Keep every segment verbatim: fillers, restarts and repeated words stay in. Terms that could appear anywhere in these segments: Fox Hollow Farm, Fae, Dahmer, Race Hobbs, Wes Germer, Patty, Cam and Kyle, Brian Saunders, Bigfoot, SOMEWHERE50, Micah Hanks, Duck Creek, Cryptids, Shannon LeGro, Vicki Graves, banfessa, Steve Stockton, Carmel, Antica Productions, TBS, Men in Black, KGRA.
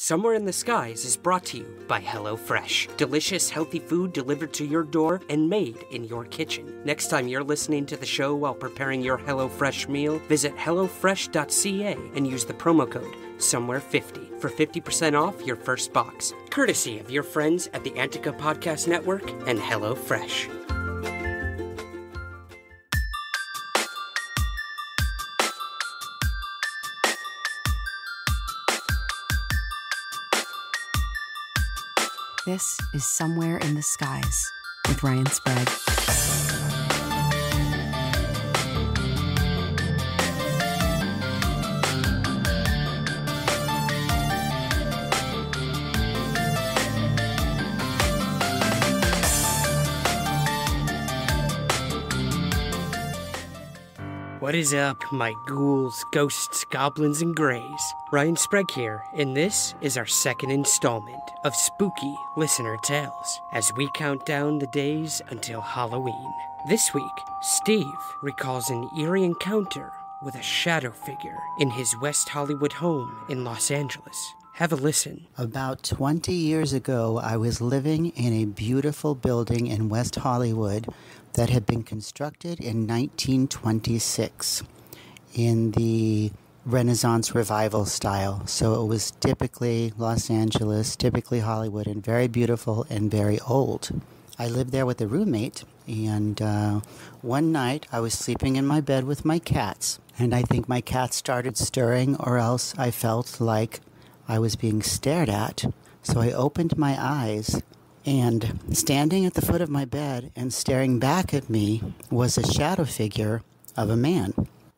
Somewhere in the Skies is brought to you by HelloFresh. Delicious, healthy food delivered to your door and made in your kitchen. Next time you're listening to the show while preparing your HelloFresh meal, visit HelloFresh dot C A and use the promo code Somewhere fifty for fifty percent off your first box. Courtesy of your friends at the Antica Podcast Network and HelloFresh. This is Somewhere in the Skies with Ryan Sprague. What is up, my ghouls, ghosts, goblins, and greys? Ryan Sprague here, and this is our second installment of Spooky Listener Tales, as we count down the days until Halloween. This week, Steve recalls an eerie encounter with a shadow figure in his West Hollywood home in Los Angeles. Have a listen. About twenty years ago, I was living in a beautiful building in West Hollywood that had been constructed in nineteen twenty-six in the Renaissance revival style. So it was typically Los Angeles, typically Hollywood, and very beautiful and very old. I lived there with a roommate, and uh, one night I was sleeping in my bed with my cats, and I think my cats started stirring, or else I felt like I was being stared at. So I opened my eyes, and standing at the foot of my bed and staring back at me was a shadow figure of a man.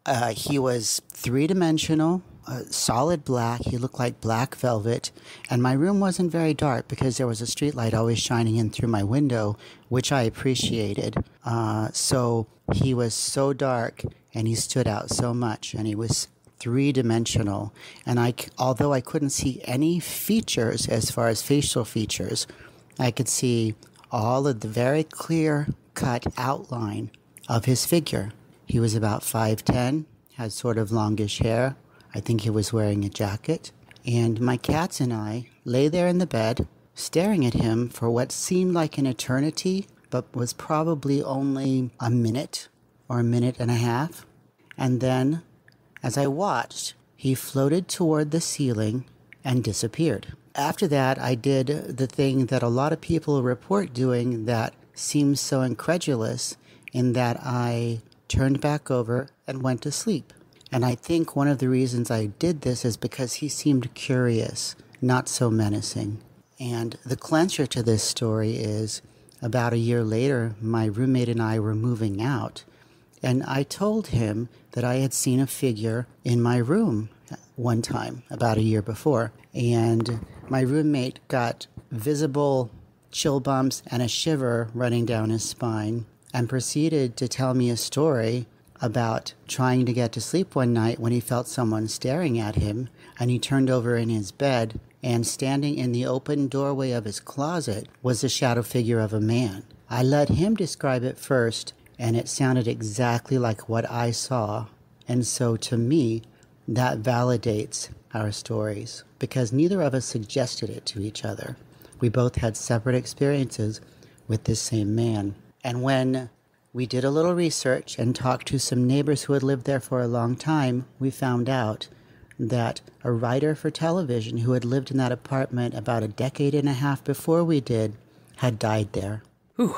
Uh, he was three-dimensional, uh, solid black. He looked like black velvet. And my room wasn't very dark because there was a streetlight always shining in through my window, which I appreciated. Uh, so he was so dark, and he stood out so much, and he was three-dimensional. And I, although I couldn't see any features as far as facial features, I could see all of the very clear-cut outline of his figure. He was about five ten, had sort of longish hair. I think he was wearing a jacket. And my cats and I lay there in the bed, staring at him for what seemed like an eternity, but was probably only a minute or a minute and a half. And then, as I watched, he floated toward the ceiling and disappeared. After that, I did the thing that a lot of people report doing that seems so incredulous, in that I turned back over and went to sleep. And I think one of the reasons I did this is because he seemed curious, not so menacing. And the clincher to this story is, about a year later, my roommate and I were moving out, and I told him that I had seen a figure in my room one time, about a year before. And my roommate got visible chill bumps and a shiver running down his spine, and proceeded to tell me a story about trying to get to sleep one night when he felt someone staring at him, and he turned over in his bed, and standing in the open doorway of his closet was the shadow figure of a man. I let him describe it first, and it sounded exactly like what I saw, and so to me, that validates our stories, because neither of us suggested it to each other. We both had separate experiences with this same man. And when we did a little research and talked to some neighbors who had lived there for a long time, we found out that a writer for television who had lived in that apartment about a decade and a half before we did had died there. Ooh,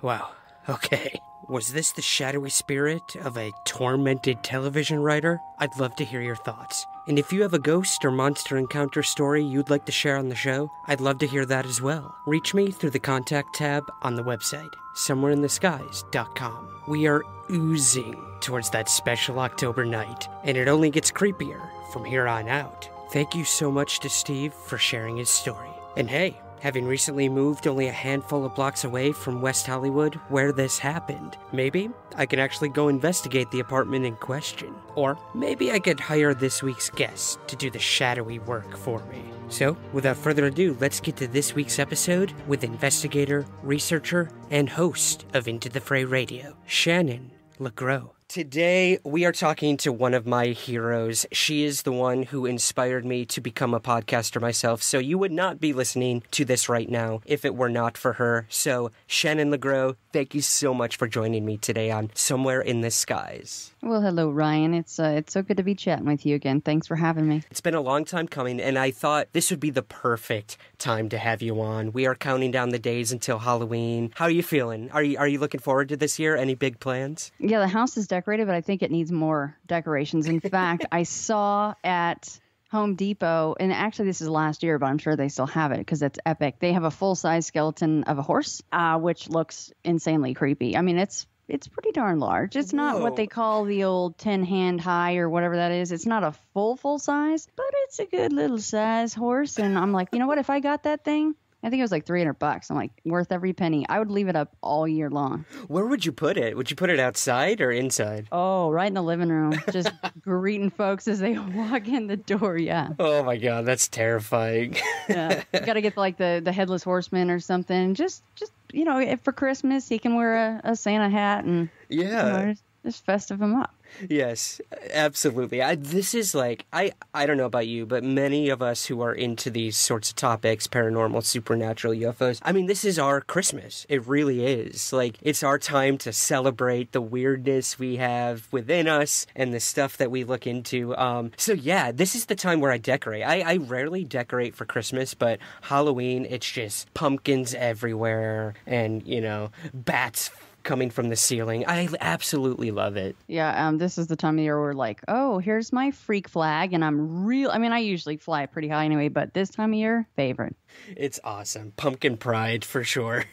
wow. Okay. Was this the shadowy spirit of a tormented television writer? I'd love to hear your thoughts. And if you have a ghost or monster encounter story you'd like to share on the show, I'd love to hear that as well. Reach me through the contact tab on the website, somewhere in the skies dot com. We are oozing towards that special October night, and it only gets creepier from here on out. Thank you so much to Steve for sharing his story. And hey, having recently moved only a handful of blocks away from West Hollywood where this happened, maybe I can actually go investigate the apartment in question. Or maybe I could hire this week's guest to do the shadowy work for me. So, without further ado, let's get to this week's episode with investigator, researcher, and host of Into the Fray Radio, Shannon LeGro. Today, we are talking to one of my heroes. She is the one who inspired me to become a podcaster myself, so you would not be listening to this right now if it were not for her. So, Shannon LeGro, thank you so much for joining me today on Somewhere in the Skies. Well, hello, Ryan. It's, uh, it's so good to be chatting with you again. Thanks for having me. It's been a long time coming, and I thought this would be the perfect time to have you on. We are counting down the days until Halloween. How are you feeling? Are you, are you looking forward to this year? Any big plans? Yeah, the house is decorated. But I think it needs more decorations. In fact, I saw at Home Depot, and actually this is last year, but I'm sure they still have it because it's epic. They have a full-size skeleton of a horse, uh, which looks insanely creepy. I mean, it's it's pretty darn large. It's not Whoa. What they call the old ten hand high or whatever that is. It's not a full, full size, but it's a good little size horse. And I'm like, you know what? If I got that thing, I think it was like three hundred bucks. I'm like, worth every penny. I would leave it up all year long. Where would you put it? Would you put it outside or inside? Oh, right in the living room. Just greeting folks as they walk in the door. Yeah. Oh, my God. That's terrifying. Yeah. You got to get like the, the headless horseman or something. Just, just you know, if for Christmas, he can wear a, a Santa hat and yeah, you know, just, just festive him up. Yes, absolutely. I, this is like, I, I don't know about you, but many of us who are into these sorts of topics, paranormal, supernatural, U F Os, I mean, this is our Christmas. It really is. Like, it's our time to celebrate the weirdness we have within us and the stuff that we look into. Um, so, yeah, this is the time where I decorate. I, I rarely decorate for Christmas, but Halloween, it's just pumpkins everywhere and, you know, bats coming from the ceiling. I absolutely love it. Yeah, um, this is the time of year where like, oh, here's my freak flag, and I'm real. I mean, I usually fly pretty high anyway, but this time of year, favorite. It's awesome. Pumpkin pride for sure.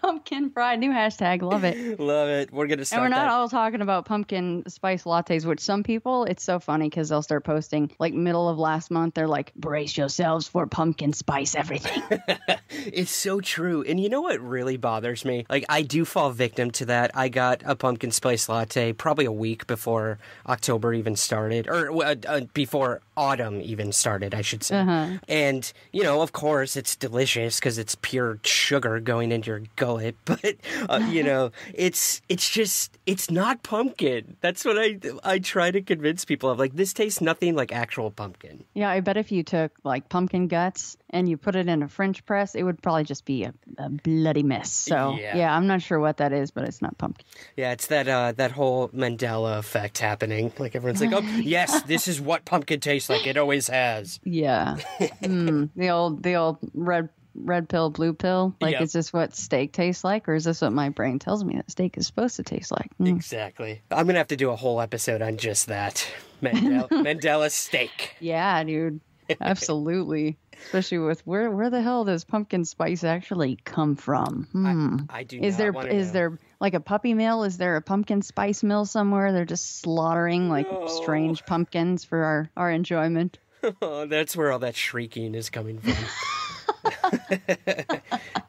Pumpkin pride, new hashtag. Love it. Love it. We're gonna start. And we're not that. all talking about pumpkin spice lattes, which some people, it's so funny because they'll start posting like middle of last month. They're like, brace yourselves for pumpkin spice everything. It's so true. And you know what really bothers me? Like, I do fall victim to that. I got a pumpkin spice latte probably a week before October even started, or uh, before autumn even started, I should say. Uh-huh. And, you know, of course, it's delicious because it's pure sugar going into your gullet. But, uh, you know, it's it's just, it's not pumpkin. That's what I, I try to convince people of. Like, this tastes nothing like actual pumpkin. Yeah, I bet if you took, like, pumpkin guts and you put it in a French press, it would probably just be a, a bloody mess. So, yeah. yeah, I'm not sure what that is, but it's not pumpkin. Yeah, it's that uh, that whole Mandela effect happening. Like, everyone's like, oh, yes, this is what pumpkin tastes like. It always has. Yeah. mm, the old the old red red pill, blue pill. Like, yep. Is this what steak tastes like? Or is this what my brain tells me that steak is supposed to taste like? Mm. Exactly. I'm going to have to do a whole episode on just that. Mandela, Mandela steak. Yeah, dude. Absolutely. Especially with where where the hell does pumpkin spice actually come from? Hmm. I, I do is not there want to is know. there like a puppy mill? Is there a pumpkin spice mill somewhere? They're just slaughtering like no. strange pumpkins for our, our enjoyment. Oh, that's where all that shrieking is coming from.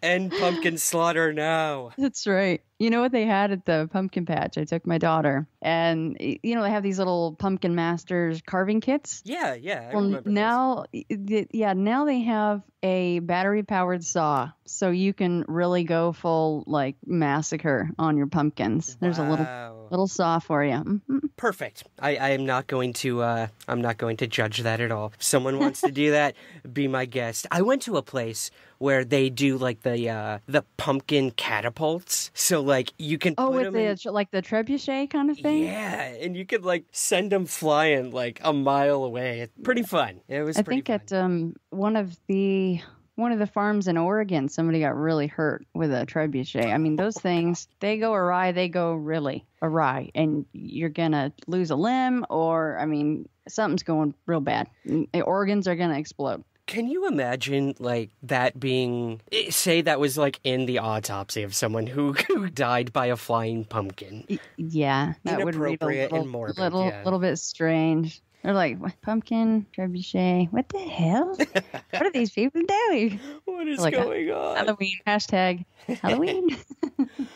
End pumpkin slaughter now. That's right. You know what they had at the pumpkin patch? I took my daughter, and you know they have these little pumpkin masters carving kits. Yeah, yeah. I well, remember now, th yeah, now they have a battery-powered saw, so you can really go full like massacre on your pumpkins. Wow. There's a little little saw for you. Mm-hmm. Perfect. I, I am not going to. Uh, I'm not going to judge that at all. If someone wants to do that, be my guest. I went to a place where they do like the uh, the pumpkin catapults. So like you can oh, put with them the in... like the trebuchet kind of thing. Yeah, and you could like send them flying like a mile away. It's pretty fun. It was. I pretty think fun. at um one of the one of the farms in Oregon, somebody got really hurt with a trebuchet. I mean, those things, they go awry. They go really awry, and you're gonna lose a limb, or I mean, something's going real bad. The organs are gonna explode. Can you imagine, like, that being, say that was, like, in the autopsy of someone who, who died by a flying pumpkin? Yeah. That would be a little, and morbid, little, yeah. little bit strange. They're like, what, pumpkin, trebuchet. What the hell? What are these people doing? What is like, going on? Halloween, hashtag Halloween.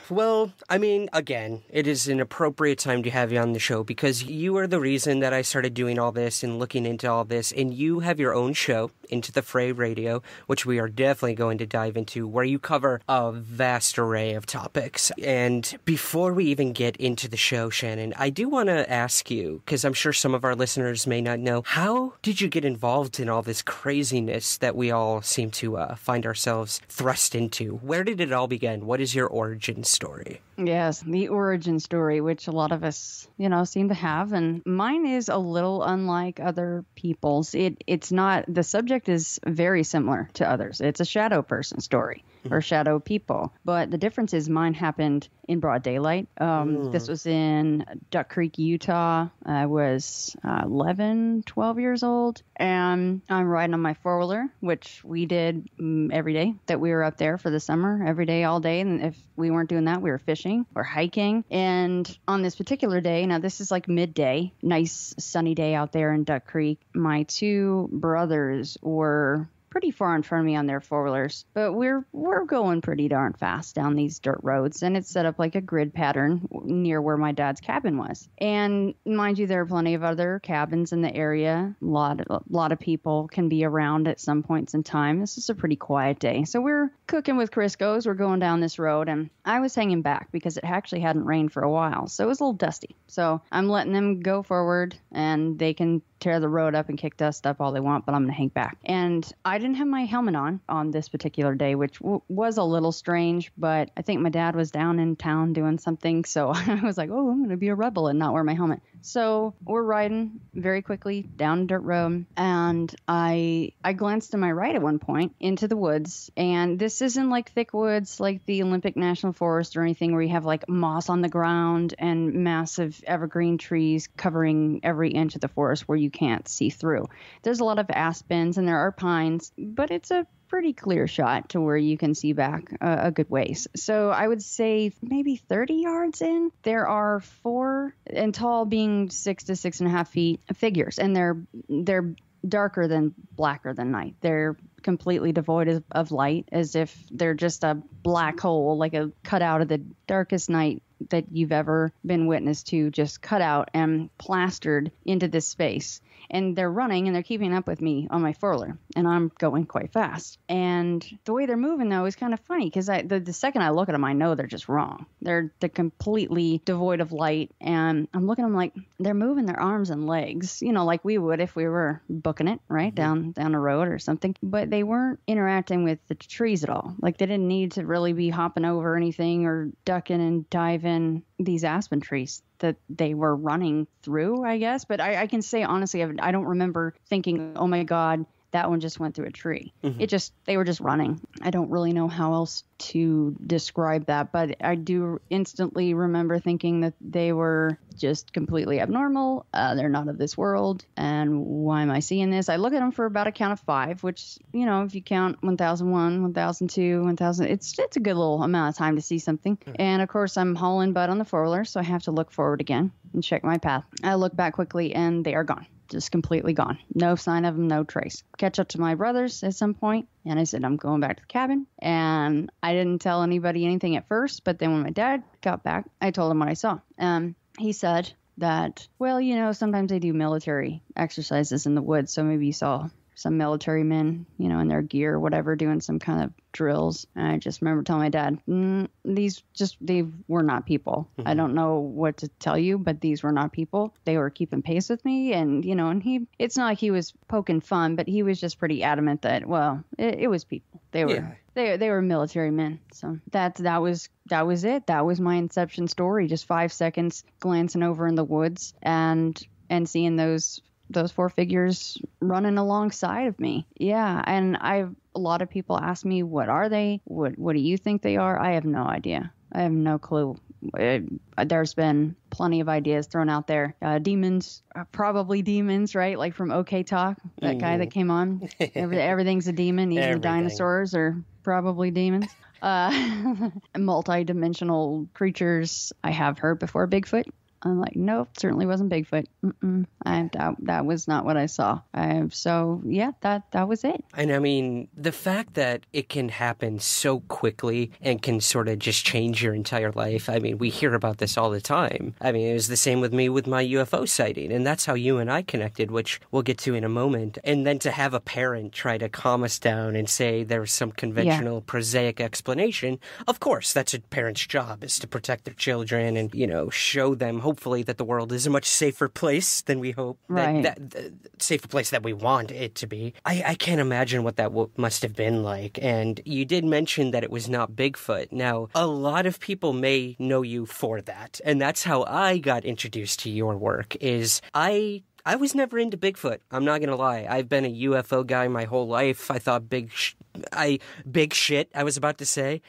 Well, I mean, again, it is an appropriate time to have you on the show because you are the reason that I started doing all this and looking into all this. And you have your own show, Into the Fray Radio, which we are definitely going to dive into, where you cover a vast array of topics. And before we even get into the show, Shannon, I do want to ask you, because I'm sure some of our listeners may not know, how did you get involved in all this craziness that we all seem to uh, find ourselves thrust into? Where did it all begin? What is your origin story? Yes, the origin story, which a lot of us, you know, seem to have. And mine is a little unlike other people's. It It's not, the subject is very similar to others. It's a shadow person story. Or shadow people. But the difference is mine happened in broad daylight. Um, mm. This was in Duck Creek, Utah. I was uh, eleven, twelve years old. And I'm riding on my four-wheeler, which we did um, every day that we were up there for the summer. Every day, all day. And if we weren't doing that, we were fishing or hiking. And on this particular day, now this is like midday, nice sunny day out there in Duck Creek. My two brothers were pretty far in front of me on their four-wheelers, but we're we're going pretty darn fast down these dirt roads, and it's set up like a grid pattern near where my dad's cabin was. And mind you, there are plenty of other cabins in the area. A lot of, a lot of people can be around at some points in time. This is a pretty quiet day. So we're cooking with Crisco's. We're going down this road, and I was hanging back because it actually hadn't rained for a while, so it was a little dusty. So I'm letting them go forward, and they can tear the road up and kick dust up all they want, but I'm going to hang back. And I didn't have my helmet on on this particular day, which w was a little strange, but I think my dad was down in town doing something. So I was like, oh, I'm going to be a rebel and not wear my helmet. So we're riding very quickly down a dirt road. And I, I glanced to my right at one point into the woods. And this isn't like thick woods, like the Olympic National Forest or anything where you have like moss on the ground and massive evergreen trees covering every inch of the forest where you You can't see through. There's a lot of aspens and there are pines, but it's a pretty clear shot to where you can see back uh, a good ways. So I would say maybe thirty yards in, there are four, and tall being six to six and a half feet, figures, and they're they're darker than blacker than night. They're completely devoid of, of light, as if they're just a black hole, like a cut out of the darkest night that you've ever been witness to, just cut out and plastered into this space. And they're running and they're keeping up with me on my four-wheeler, and I'm going quite fast. And the way they're moving, though, is kind of funny because I, the, the second I look at them, I know they're just wrong. They're, they're completely devoid of light. And I'm looking at them like they're moving their arms and legs, you know, like we would if we were booking it right down, down a road or something. But they weren't interacting with the trees at all. Like they didn't need to really be hopping over anything or ducking and diving these aspen trees that they were running through, I guess. But I, I can say, honestly, I've, I don't remember thinking, oh, my God, that one just went through a tree. Mm-hmm. It just, they were just running. I don't really know how else to describe that, but I do instantly remember thinking that they were just completely abnormal. Uh, they're not of this world. And why am I seeing this? I look at them for about a count of five, which, you know, if you count one thousand one, one thousand two, one thousand, it's, it's a good little amount of time to see something. Mm-hmm. And of course I'm hauling butt on the four-wheeler, so I have to look forward again and check my path. I look back quickly and they are gone. Just completely gone. No sign of them, no trace. Catch up to my brothers at some point, and I said, I'm going back to the cabin. And I didn't tell anybody anything at first, but then when my dad got back, I told him what I saw. Um, he said that, well, you know, sometimes they do military exercises in the woods, so maybe you saw some military men, you know, in their gear or whatever, doing some kind of drills. And I just remember telling my dad, mm, these just, they were not people. Mm-hmm. I don't know what to tell you, but these were not people. They were keeping pace with me. And, you know, and he, it's not like he was poking fun, but he was just pretty adamant that, well, it, it was people. They were, yeah. they, they were military men. So that's, that was, that was it. That was my inception story. Just five seconds glancing over in the woods and, and seeing those those four figures running alongside of me. Yeah. And I've, a lot of people ask me, what are they? What, what do you think they are? I have no idea. I have no clue. It, there's been plenty of ideas thrown out there. Uh, demons, uh, probably demons, right? Like from OK Talk, that mm. guy that came on. Every, everything's a demon. Even Everything. Dinosaurs are probably demons. Uh, multi-dimensional creatures. I have heard before Bigfoot. I'm like, nope, certainly wasn't Bigfoot. Mm-mm. I, that, that was not what I saw. I, so, yeah, that, that was it. And I mean, the fact that it can happen so quickly and can sort of just change your entire life. I mean, we hear about this all the time. I mean, it was the same with me with my U F O sighting. And that's how you and I connected, which we'll get to in a moment. And then to have a parent try to calm us down and say there's some conventional, yeah. prosaic explanation. Of course, that's a parent's job, is to protect their children and, you know, show them hopefully that the world is a much safer place than we hope, right. that, that, that safer place that we want it to be. I, I can't imagine what that w must have been like. And you did mention that it was not Bigfoot. Now, a lot of people may know you for that. And that's how I got introduced to your work, is I... I was never into Bigfoot. I'm not going to lie. I've been a U F O guy my whole life. I thought big sh I big shit, I was about to say.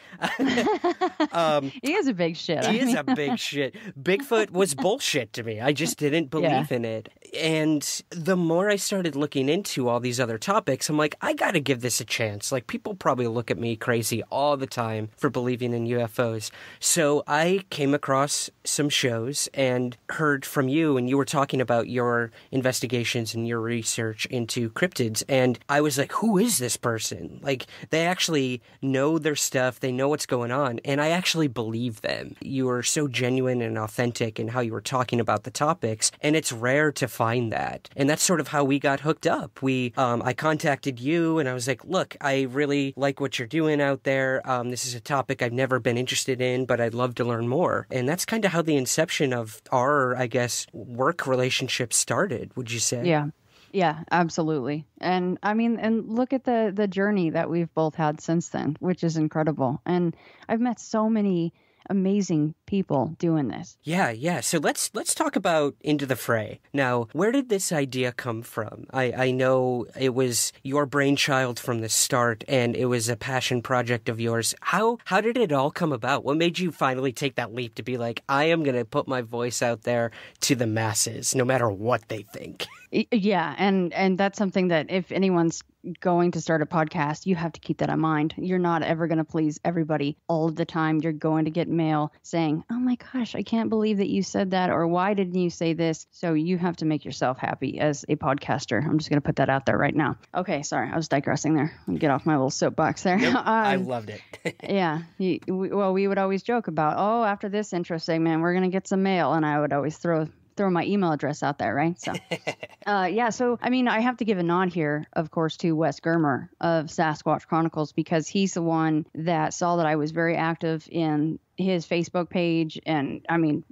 um, he is a big shit. He I mean. is a big shit. Bigfoot was bullshit to me. I just didn't believe yeah. in it. And the more I started looking into all these other topics, I'm like, I got to give this a chance. Like, people probably look at me crazy all the time for believing in U F Os. So I came across some shows and heard from you, and you were talking about your investigations and your research into cryptids, and I was like, who is this person? Like, they actually know their stuff, they know what's going on, and I actually believe them. You were so genuine and authentic in how you were talking about the topics, and it's rare to find that. And that's sort of how we got hooked up. We um, I contacted you and I was like, look, I really like what you're doing out there. Um, this is a topic I've never been interested in, but I'd love to learn more. And that's kind of how the inception of our, I guess, work relationship started. Would you say? Yeah. Yeah, absolutely. And I mean, and look at the, the journey that we've both had since then, which is incredible. And I've met so many amazing people doing this. Yeah, yeah. So let's let's talk about Into the Fray. Now, where did this idea come from? I, I know it was your brainchild from the start, and it was a passion project of yours. How how did it all come about? What made you finally take that leap to be like, I am going to put my voice out there to the masses, no matter what they think? Yeah, and and that's something that if anyone's going to start a podcast, you have to keep that in mind. You're not ever going to please everybody all the time. You're going to get mail saying, oh my gosh, I can't believe that you said that, or why didn't you say this? So you have to make yourself happy as a podcaster. I'm just going to put that out there right now. Okay, sorry, I was digressing there. I'm gonna get off my little soapbox there. Nope, um, I loved it. Yeah, he, we, well, we would always joke about, oh, after this intro segment, we're going to get some mail, and I would always throw... throw my email address out there, right? So, uh, yeah. So, I mean, I have to give a nod here, of course, to Wes Germer of Sasquatch Chronicles, because he's the one that saw that I was very active in his Facebook page. And I mean,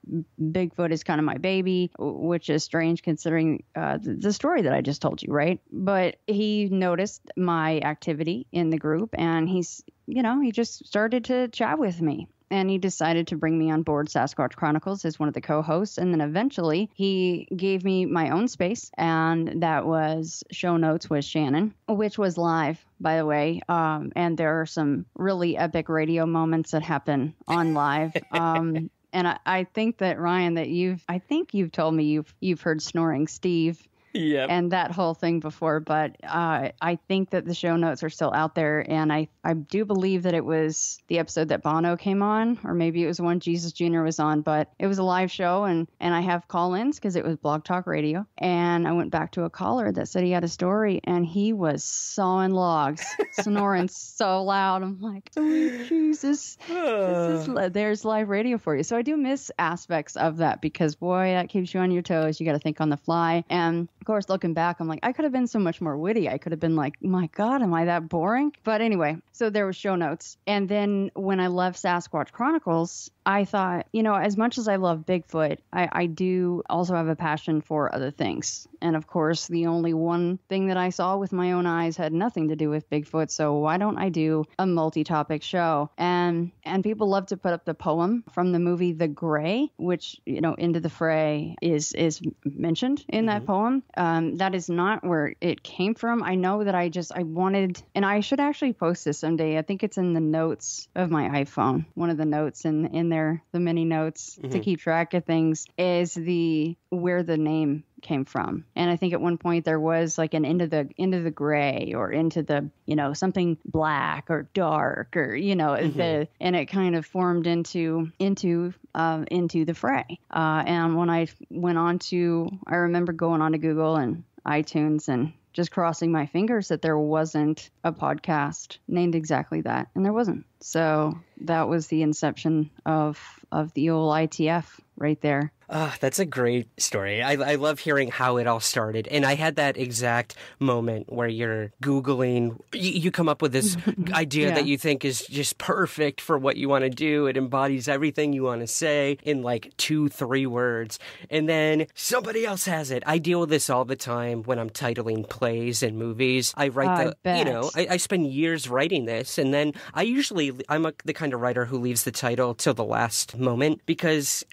Bigfoot is kind of my baby, which is strange considering uh, the story that I just told you, right? But he noticed my activity in the group, and he's, you know, he just started to chat with me. And he decided to bring me on board Sasquatch Chronicles as one of the co-hosts. And then eventually he gave me my own space. And that was Show Notes with Shannon, which was live, by the way. Um, and there are some really epic radio moments that happen on live. Um, and I, I think that, Ryan, that you've I think you've told me you've you've heard Snoring Steve. Yep. And that whole thing before. But uh, I think that the show notes are still out there. And I, I do believe that it was the episode that Bono came on, or maybe it was one Jesus Junior was on. But it was a live show. And, and I have call-ins because it was Blog Talk Radio. And I went back to a caller that said he had a story. And he was sawing logs, snoring so loud. I'm like, oh, Jesus, this is, there's live radio for you. So I do miss aspects of that because, boy, that keeps you on your toes. You got to think on the fly. And of course, looking back, I'm like, I could have been so much more witty. I could have been like, my God, am I that boring? But anyway, so there was Show Notes. And then when I left Sasquatch Chronicles, I thought, you know, as much as I love Bigfoot, I, I do also have a passion for other things. And of course, the only one thing that I saw with my own eyes had nothing to do with Bigfoot. So why don't I do a multi-topic show? And and people love to put up the poem from the movie The Gray, which, you know, Into the Fray is, is mentioned in mm-hmm. that poem. Um, that is not where it came from. I know that I just, I wanted, and I should actually post this someday. I think it's in the notes of my iPhone. One of the notes in, in there, the many notes mm-hmm. to keep track of things, is the, where the name came from. And I think at one point there was like an into the into the gray or into the, you know, something black or dark or, you know, mm-hmm. the, and it kind of formed into into uh, into the fray. Uh, and when I went on to, I remember going on to Google and iTunes and just crossing my fingers that there wasn't a podcast named exactly that. And there wasn't. So that was the inception of of the old I T F right there. Oh, that's a great story. I, I love hearing how it all started. And I had that exact moment where you're Googling, you, you come up with this idea yeah. that you think is just perfect for what you want to do. It embodies everything you want to say in like two, three words. And then somebody else has it. I deal with this all the time when I'm titling plays and movies. I write the, I bet. you know, I, I spend years writing this. And then I usually, I'm a, the kind of writer who leaves the title till the last moment, because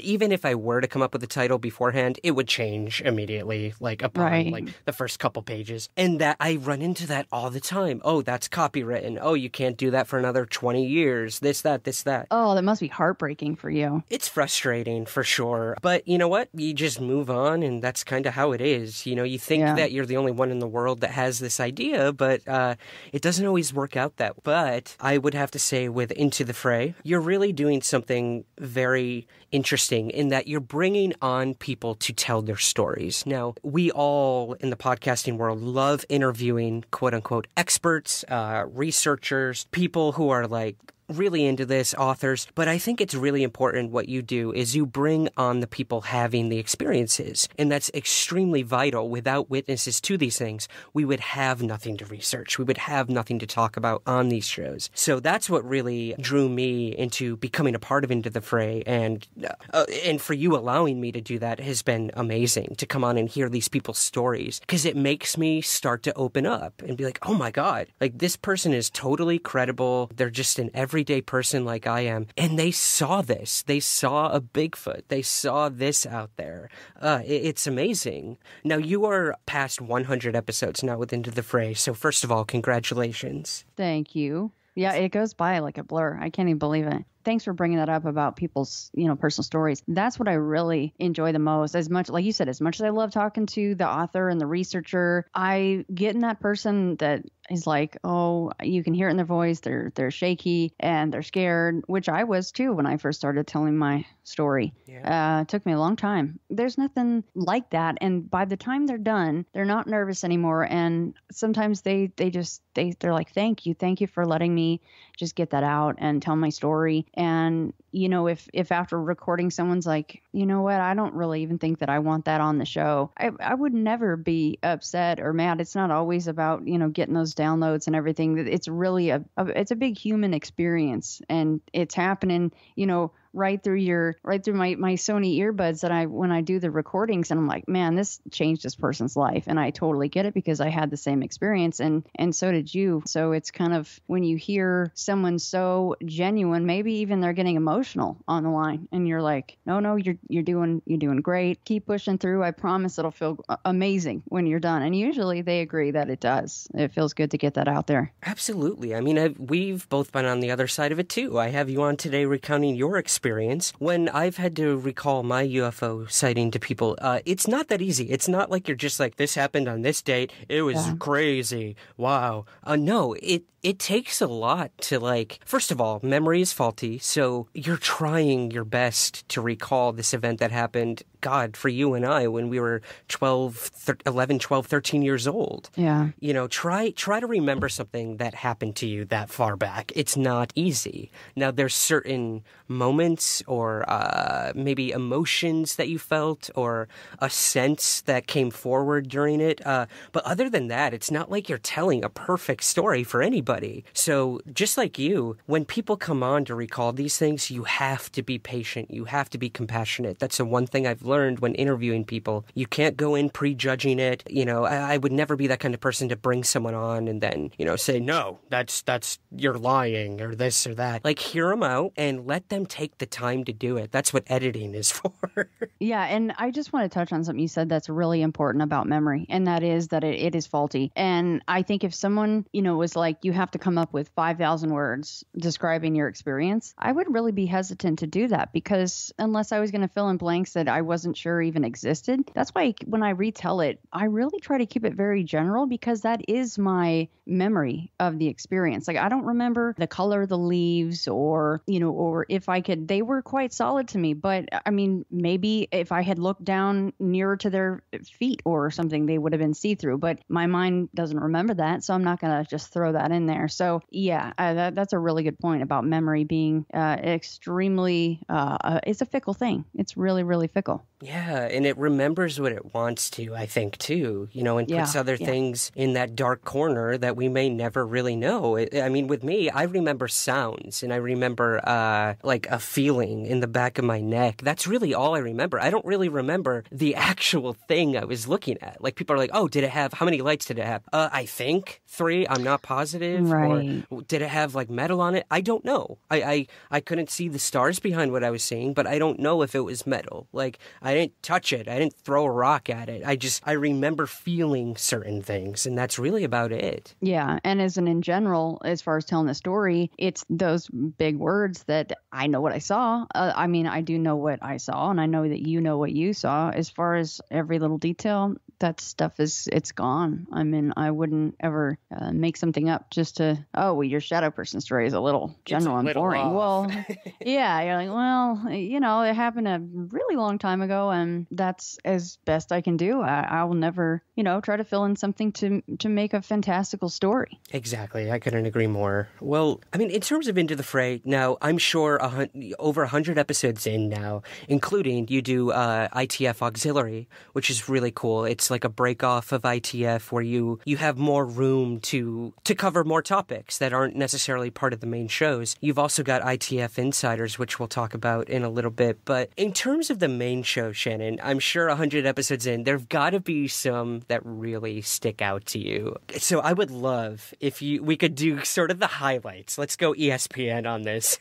even if I were to come up with a title beforehand, it would change immediately, like upon right. like the first couple pages. And that I run into that all the time. Oh, that's copywritten. Oh, you can't do that for another twenty years. This, that, this, that. Oh, that must be heartbreaking for you. It's frustrating for sure. But you know what? You just move on, and that's kind of how it is. You know, you think yeah. that you're the only one in the world that has this idea, but uh, it doesn't always work out that way. But I would have to say with Into the Fray, you're really doing something very interesting in that you're bringing on people to tell their stories. Now, we all in the podcasting world love interviewing quote unquote experts, uh, researchers, people who are like really into this, authors, but I think it's really important what you do is you bring on the people having the experiences, and that's extremely vital. Without witnesses to these things, we would have nothing to research. We would have nothing to talk about on these shows. So that's what really drew me into becoming a part of Into the Fray, and uh, and for you allowing me to do that has been amazing, to come on and hear these people's stories, because it makes me start to open up and be like, oh my God, like this person is totally credible. They're just an every everyday person like I am, and they saw this. They saw a Bigfoot. They saw this out there. Uh, it, it's amazing. Now, you are past one hundred episodes now with Into the Fray, so first of all, congratulations. Thank you. Yeah, it goes by like a blur. I can't even believe it. Thanks for bringing that up about people's, you know, personal stories. That's what I really enjoy the most. As much, like you said, as much as I love talking to the author and the researcher, I get in that person that is like, oh, you can hear it in their voice. They're they're shaky and they're scared, which I was too when I first started telling my story. Yeah. Uh, it took me a long time. There's nothing like that. And by the time they're done, they're not nervous anymore. And sometimes they they just they they're like, thank you, thank you for letting me just get that out and tell my story. And, you know, if, if after recording someone's like, you know what, I don't really even think that I want that on the show, I, I would never be upset or mad. It's not always about, you know, getting those downloads and everything. It's really a, a it's a big human experience, and it's happening, you know, right through your, right through my, my Sony earbuds that I, when I do the recordings, and I'm like, man, this changed this person's life. And I totally get it, because I had the same experience, and, and so did you. So it's kind of, when you hear someone so genuine, maybe even they're getting emotional on the line, and you're like, no, no, you're, you're doing, you're doing great. Keep pushing through. I promise it'll feel amazing when you're done. And usually they agree that it does. It feels good to get that out there. Absolutely. I mean, I've, we've both been on the other side of it too. I have you on today recounting your experience. Experience. When I've had to recall my U F O sighting to people, uh, it's not that easy. It's not like you're just like, this happened on this date. It was yeah. crazy. Wow. Uh, no, it it takes a lot to, like, first of all, memory is faulty. So you're trying your best to recall this event that happened, God, for you and I when we were twelve, eleven, twelve, thirteen years old. Yeah. You know, try, try to remember something that happened to you that far back. It's not easy. Now, there's certain moments or uh, maybe emotions that you felt or a sense that came forward during it. Uh, but other than that, it's not like you're telling a perfect story for anybody. So just like you, when people come on to recall these things, you have to be patient. You have to be compassionate. That's the one thing I've learned when interviewing people. You can't go in prejudging it. You know, I, I would never be that kind of person to bring someone on and then, you know, say, no, that's, that's, you're lying or this or that. Like, hear them out and let them take the time to do it. That's what editing is for. Yeah. And I just want to touch on something you said that's really important about memory. And that is that it, it is faulty. And I think if someone, you know, was like, you have to come up with five thousand words describing your experience, I would really be hesitant to do that, because unless I was going to fill in blanks that I wasn't wasn't sure even existed. That's why when I retell it, I really try to keep it very general, because that is my memory of the experience. Like, I don't remember the color of the leaves or, you know, or if I could, they were quite solid to me. But I mean, maybe if I had looked down nearer to their feet or something, they would have been see-through. But my mind doesn't remember that. So I'm not going to just throw that in there. So yeah, uh, that, that's a really good point about memory being uh, extremely, uh, it's a fickle thing. It's really, really fickle. Yeah. And it remembers what it wants to, I think, too, you know, and yeah, puts other yeah. things in that dark corner that we may never really know. I mean, with me, I remember sounds and I remember uh, like a feeling in the back of my neck. That's really all I remember. I don't really remember the actual thing I was looking at. Like, people are like, oh, did it have, how many lights did it have? Uh, I think three. I'm not positive. Right. Or did it have like metal on it? I don't know. I, I, I couldn't see the stars behind what I was seeing, but I don't know if it was metal. Like, I didn't touch it. I didn't throw a rock at it. I just, I remember feeling certain things, and that's really about it. Yeah. And as an in general, as far as telling the story, it's those big words that I know what I saw. Uh, I mean, I do know what I saw, and I know that you know what you saw. As far as every little detail, that stuff is, it's gone. I mean, I wouldn't ever uh, make something up just to, oh, well, your shadow person story is a little general a and little boring. Off. Well, yeah. You're like, well, you know, it happened a really long time ago, and that's as best I can do. I, I will never, you know, try to fill in something to to make a fantastical story. Exactly. I couldn't agree more. Well, I mean, in terms of Into the Fray, now, I'm sure a, over one hundred episodes in now, including you do uh, I T F Auxiliary, which is really cool. It's like a break-off of I T F where you, you have more room to, to cover more topics that aren't necessarily part of the main shows. You've also got I T F Insiders, which we'll talk about in a little bit. But in terms of the main show, Shannon, I'm sure one hundred episodes in, there've got to be some that really stick out to you. So I would love if you we could do sort of the highlights. Let's go E S P N on this.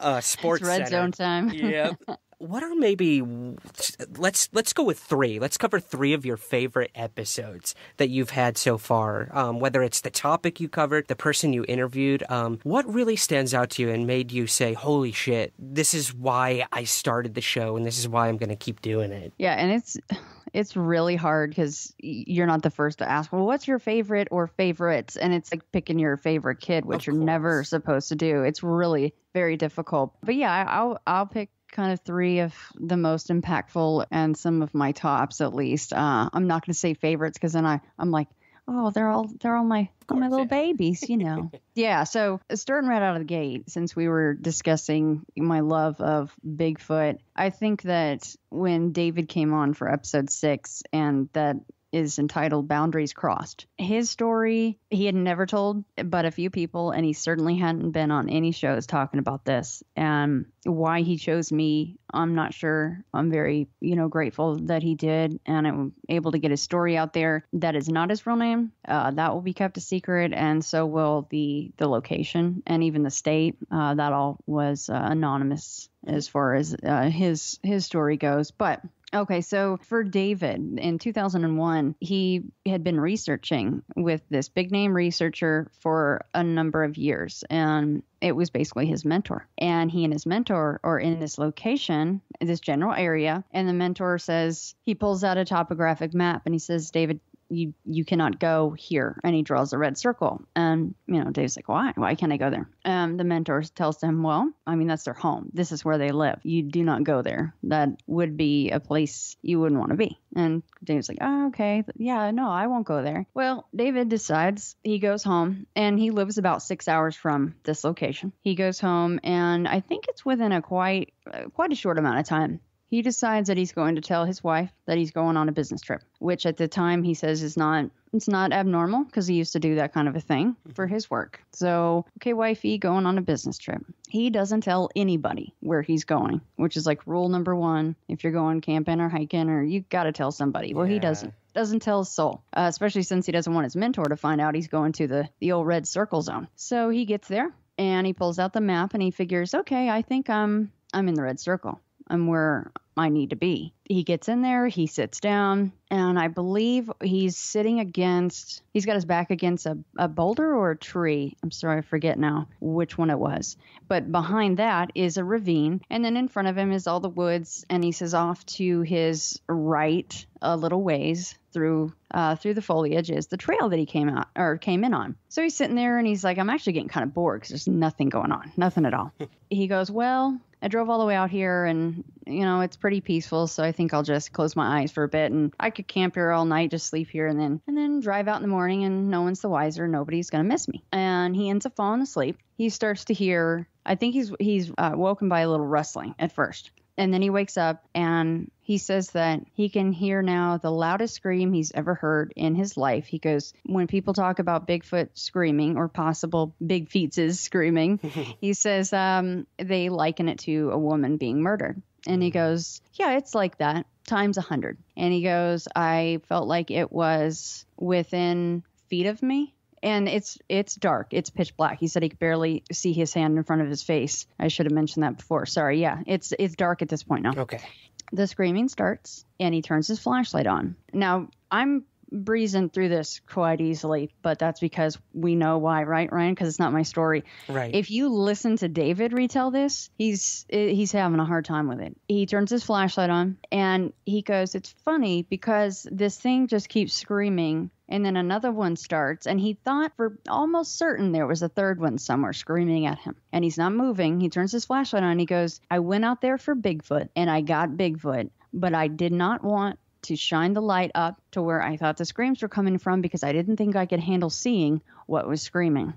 uh, Sports it's Red Center. Zone time. Yep. What are maybe, let's let's go with three. Let's cover three of your favorite episodes that you've had so far, um, whether it's the topic you covered, the person you interviewed. Um, what really stands out to you and made you say, holy shit, this is why I started the show and this is why I'm going to keep doing it? Yeah, and it's... It's really hard because you're not the first to ask, well, what's your favorite or favorites? And it's like picking your favorite kid, which you're never supposed to do. It's really very difficult. But yeah, I, I'll I'll pick kind of three of the most impactful and some of my tops, at least. Uh, I'm not going to say favorites because then I, I'm like, oh, they're all they're all my all my little babies, you know. Yeah. So starting right out of the gate, since we were discussing my love of Bigfoot, I think that when David came on for episode six, and that is entitled Boundaries Crossed. His story, he had never told but a few people, and he certainly hadn't been on any shows talking about this. And um, why he chose me, I'm not sure. I'm very, you know, grateful that he did, and I'm able to get his story out there. That is not his real name. Uh, that will be kept a secret, and so will the, the location and even the state. Uh, that all was uh, anonymous as far as uh, his his story goes. But okay, so for David, in two thousand one, he had been researching with this big-name researcher for a number of years, and it was basically his mentor. And he and his mentor are in this location, this general area, and the mentor says, he pulls out a topographic map, and he says, David, you you cannot go here. And he draws a red circle. And, you know, Dave's like, why? Why can't I go there? Um, the mentor tells him, well, I mean, that's their home. This is where they live. You do not go there. That would be a place you wouldn't want to be. And Dave's like, oh, okay. Yeah, no, I won't go there. Well, David decides he goes home, and he lives about six hours from this location. He goes home, and I think it's within a quite, uh, quite a short amount of time, he decides that he's going to tell his wife that he's going on a business trip, which at the time he says is not it's not abnormal because he used to do that kind of a thing for his work. So, okay, wifey, going on a business trip. He doesn't tell anybody where he's going, which is like rule number one. If you're going camping or hiking, or you got to tell somebody. Well, yeah. he doesn't. doesn't tell his soul, uh, especially since he doesn't want his mentor to find out he's going to the, the old red circle zone. So he gets there, and he pulls out the map, and he figures, okay, I think I'm I'm in the red circle. I'm where I need to be. he gets in there, he sits down, and I believe he's sitting against, he's got his back against a, a boulder or a tree. I'm sorry, I forget now which one it was. But behind that is a ravine, and then in front of him is all the woods, and he says off to his right a little ways through uh, through the foliage is the trail that he came out or came in on. So he's sitting there, and he's like, I'm actually getting kind of bored because there's nothing going on, nothing at all. He goes, well, I drove all the way out here, and, you know, it's pretty peaceful, so I think I'll just close my eyes for a bit, and I could camp here all night, just sleep here, and then and then drive out in the morning, and no one's the wiser. Nobody's going to miss me. And he ends up falling asleep. He starts to hear, I think he's, he's uh, woken by a little rustling at first. And then he wakes up, and he says that he can hear now the loudest scream he's ever heard in his life. He goes, when people talk about Bigfoot screaming or possible big feetses screaming, he says um, they liken it to a woman being murdered. And he goes, yeah, it's like that times a hundred. And he goes, I felt like it was within feet of me. And it's it's dark. It's pitch black. He said he could barely see his hand in front of his face. I should have mentioned that before. Sorry. Yeah, it's it's dark at this point now. Okay. The screaming starts, and he turns his flashlight on. Now, I'm breezing through this quite easily, but that's because we know why, right, Ryan? Because it's not my story. Right. If you listen to David retell this, he's he's having a hard time with it. He turns his flashlight on, and he goes, it's funny because this thing just keeps screaming. And then another one starts, and he thought for almost certain there was a third one somewhere screaming at him. And he's not moving. He turns his flashlight on, and he goes, I went out there for Bigfoot, and I got Bigfoot, but I did not want to shine the light up to where I thought the screams were coming from because I didn't think I could handle seeing what was screaming.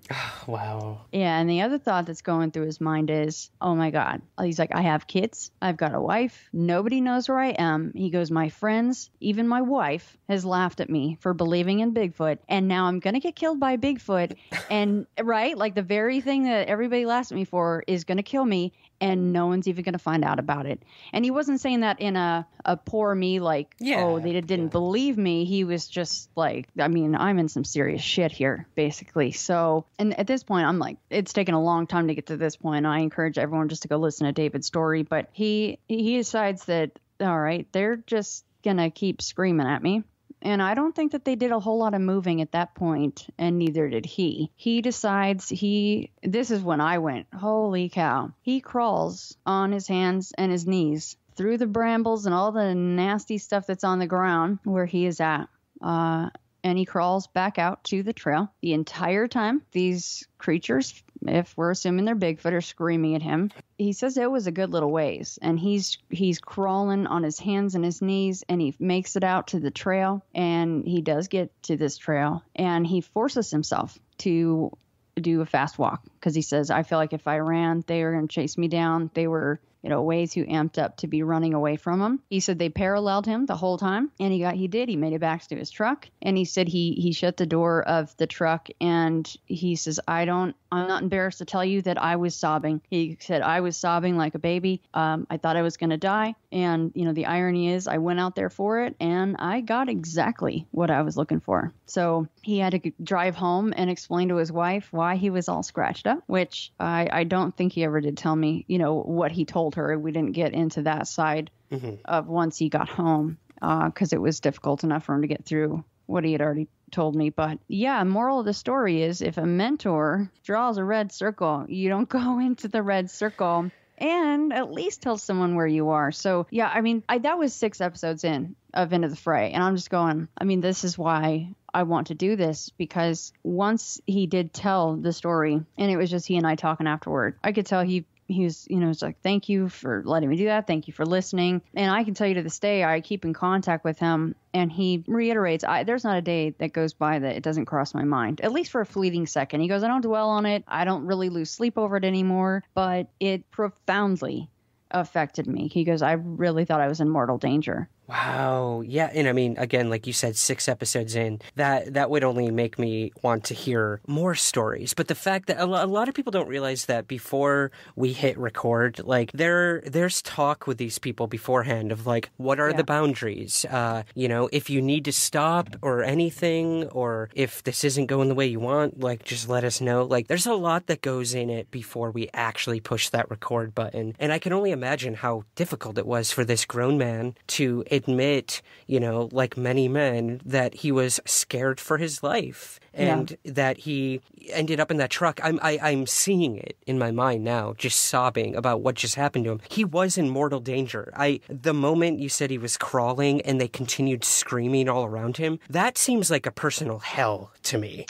Wow. Yeah, and the other thought that's going through his mind is, oh my God. He's like, I have kids. I've got a wife. Nobody knows where I am. He goes, my friends, even my wife has laughed at me for believing in Bigfoot, and now I'm going to get killed by Bigfoot. And, right? Like the very thing that everybody laughs at me for is going to kill me, and no one's even going to find out about it. And he wasn't saying that in a, a poor me, like, yeah, oh, they didn't yeah. believe me. He was just like, I mean, I'm in some serious shit here, basically. So, and at this point, I'm like, it's taken a long time to get to this point. I encourage everyone just to go listen to David's story. But he, he decides that, all right, they're just going to keep screaming at me. And I don't think that they did a whole lot of moving at that point, and neither did he. He decides he, this is when I went, holy cow. He crawls on his hands and his knees through the brambles and all the nasty stuff that's on the ground where he is at. Uh, and he crawls back out to the trail. The entire time, these creatures, if we're assuming they're Bigfoot, are screaming at him. He says it was a good little ways, and he's he's crawling on his hands and his knees, and he makes it out to the trail, and he does get to this trail, and he forces himself to do a fast walk because he says, I feel like if I ran, they were going to chase me down. They were, you know, way too amped up to be running away from him. He said they paralleled him the whole time, and he got, he did. He made it back to his truck, and he said he, he shut the door of the truck, and he says, I don't, I'm not embarrassed to tell you that I was sobbing. He said, I was sobbing like a baby. Um, I thought I was going to die. And, you know, the irony is I went out there for it, and I got exactly what I was looking for. So he had to drive home and explain to his wife why he was all scratched up, which I, I don't think he ever did tell me, you know, what he told her. We didn't get into that side mm-hmm. of once he got home because uh, it was difficult enough for him to get through what he had already told me. But yeah, moral of the story is if a mentor draws a red circle, you don't go into the red circle and at least tell someone where you are. So yeah, I mean, I, that was six episodes in of Into the Fray. And I'm just going, I mean, this is why I want to do this, because once he did tell the story, and it was just he and I talking afterward, I could tell he He was, you know, it's like, thank you for letting me do that. Thank you for listening. And I can tell you to this day, I keep in contact with him. And he reiterates, I, there's not a day that goes by that it doesn't cross my mind, at least for a fleeting second. He goes, I don't dwell on it. I don't really lose sleep over it anymore. But it profoundly affected me. He goes, I really thought I was in mortal danger. Wow. Yeah. And I mean, again, like you said, six episodes in, that that would only make me want to hear more stories. But the fact that a lot of people don't realize that before we hit record, like there there's talk with these people beforehand of like, what are yeah. the boundaries? Uh, you know, if you need to stop or anything, or if this isn't going the way you want, like, just let us know. Like, there's a lot that goes in it before we actually push that record button. And I can only imagine how difficult it was for this grown man to admit, you know, like many men, that he was scared for his life and yeah. that he ended up in that truck. I'm, I, I'm seeing it in my mind now, just sobbing about what just happened to him. He was in mortal danger. I, the moment you said he was crawling and they continued screaming all around him, that seems like a personal hell to me.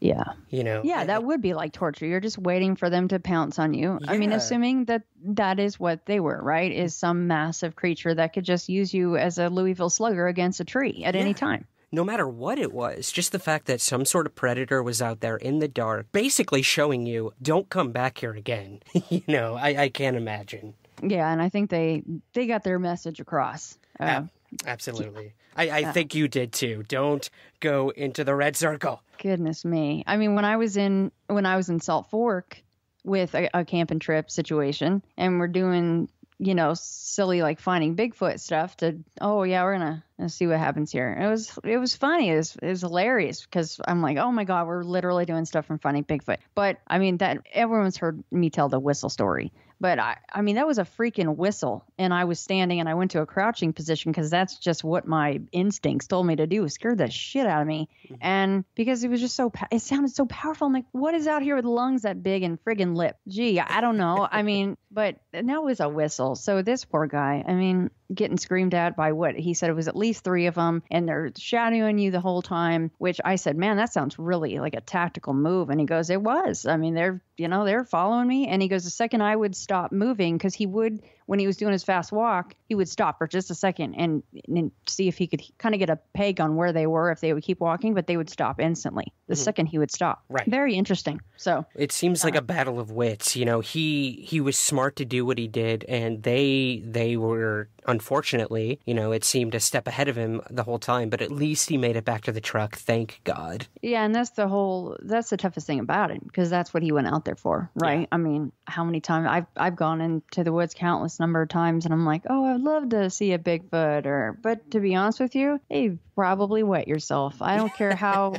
Yeah. You know? Yeah, that would be like torture. You're just waiting for them to pounce on you. Yeah. I mean, assuming that that is what they were, right? Is some massive creature that could just use you as a Louisville slugger against a tree at yeah. any time. No matter what it was, just the fact that some sort of predator was out there in the dark, basically showing you, don't come back here again. You know, I, I can't imagine. Yeah, and I think they, they got their message across. Uh, uh, absolutely. I, I uh, think you did too. Don't go into the red circle. Goodness me. I mean, when I was in when I was in Salt Fork with a, a camp and trip situation, and we're doing, you know, silly like finding Bigfoot stuff to, oh yeah, we're gonna, gonna see what happens here. And it was it was funny. It was, it was hilarious because I'm like, oh my God, we're literally doing stuff from Finding Bigfoot. But I mean, that everyone's heard me tell the whistle story. But I, I mean, that was a freaking whistle. And I was standing and I went to a crouching position because that's just what my instincts told me to do. It scared the shit out of me. Mm-hmm. And because it was just so, it sounded so powerful. I'm like, what is out here with lungs that big and friggin' lip? Gee, I don't know. I mean, but that was a whistle. So this poor guy, I mean, getting screamed at by what he said it was at least three of them, and they're shadowing you the whole time, which I said, man, that sounds really like a tactical move. And he goes, it was. I mean, they're, you know, they're following me. And he goes, the second I would stop moving, because he would, when he was doing his fast walk, he would stop for just a second and, and see if he could kind of get a peg on where they were, if they would keep walking, but they would stop instantly the mm-hmm. second he would stop. Right. Very interesting. So it seems uh, like a battle of wits. You know, he he was smart to do what he did, and they they were, unfortunately, you know, it seemed a step ahead of him the whole time, but at least he made it back to the truck. Thank God. Yeah. And that's the whole, that's the toughest thing about it, because that's what he went out there for. Right. Yeah. I mean, how many times I've, I've gone into the woods countless number of times, and I'm like, oh, I'd love to see a Bigfoot, or, but to be honest with you, hey, probably wet yourself. I don't care how,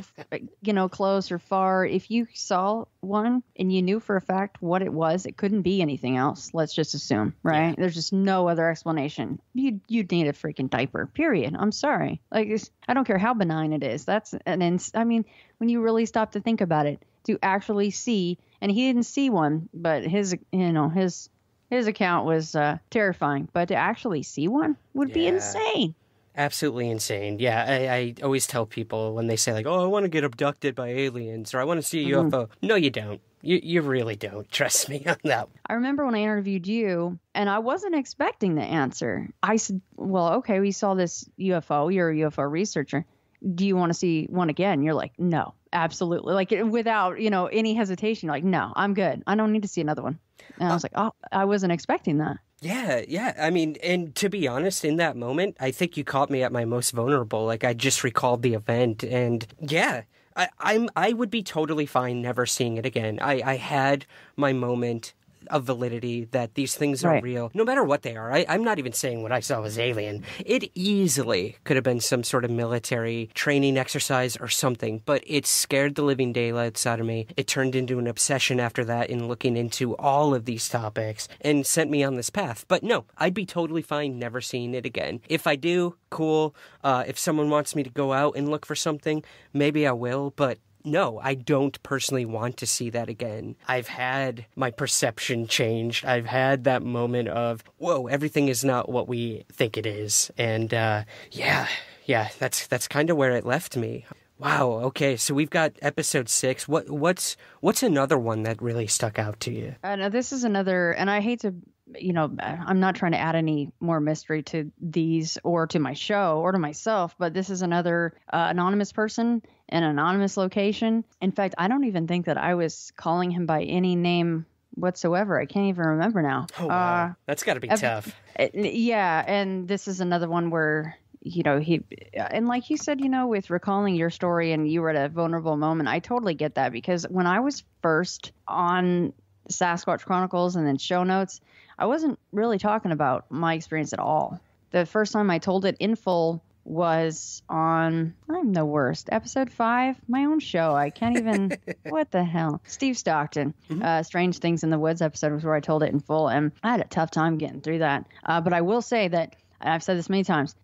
you know, close or far. If you saw one and you knew for a fact what it was, it couldn't be anything else. Let's just assume, right? Yeah. There's just no other explanation. You, you'd need a freaking diaper, period. I'm sorry. Like, I don't care how benign it is. That's, and then, I mean, when you really stop to think about it, to actually see, and he didn't see one, but his, you know, his, His account was uh, terrifying, but to actually see one would yeah. be insane. Absolutely insane. Yeah, I, I always tell people when they say, like, oh, I want to get abducted by aliens, or I want to see a U F O. Mm-hmm. No, you don't. You, you really don't. Trust me on that. I remember when I interviewed you, and I wasn't expecting the answer. I said, well, okay, we saw this U F O. You're a U F O researcher. Do you want to see one again? You're like, no, absolutely. Like, without, you know, any hesitation, you're like, no, I'm good. I don't need to see another one. And I was like, oh, I wasn't expecting that. Yeah, yeah. I mean, and to be honest, in that moment, I think you caught me at my most vulnerable. Like, I just recalled the event, and yeah, I, I'm I would be totally fine never seeing it again. I, I had my moment of validity that these things are right. real, no matter what they are. I, I'm not even saying what I saw was alien. It easily could have been some sort of military training exercise or something, but it scared the living daylights out of me. It turned into an obsession after that in looking into all of these topics and sent me on this path. But no, I'd be totally fine never seeing it again. If I do, cool. Uh, if someone wants me to go out and look for something, maybe I will, but no, I don't personally want to see that again. I've had my perception changed. I've had that moment of, whoa, everything is not what we think it is. And uh, yeah, yeah, that's that's kind of where it left me. Wow. Okay, so we've got episode six. What what's what's another one that really stuck out to you? Uh, no, this is another, and I hate to, you know, I'm not trying to add any more mystery to these or to my show or to myself, but this is another uh, anonymous person in an anonymous location. In fact, I don't even think that I was calling him by any name whatsoever. I can't even remember now. Oh, wow. Uh, that's got to be tough. It, yeah. And this is another one where you know, he, and like you said, you know, with recalling your story and you were at a vulnerable moment, I totally get that, because when I was first on Sasquatch Chronicles and then Show Notes, I wasn't really talking about my experience at all. The first time I told it in full was on, I'm the worst, episode five, my own show. I can't even, what the hell? Steve Stockton, mm-hmm. uh, Strange Things in the Woods episode was where I told it in full. And I had a tough time getting through that. Uh, but I will say that, I've said this many times,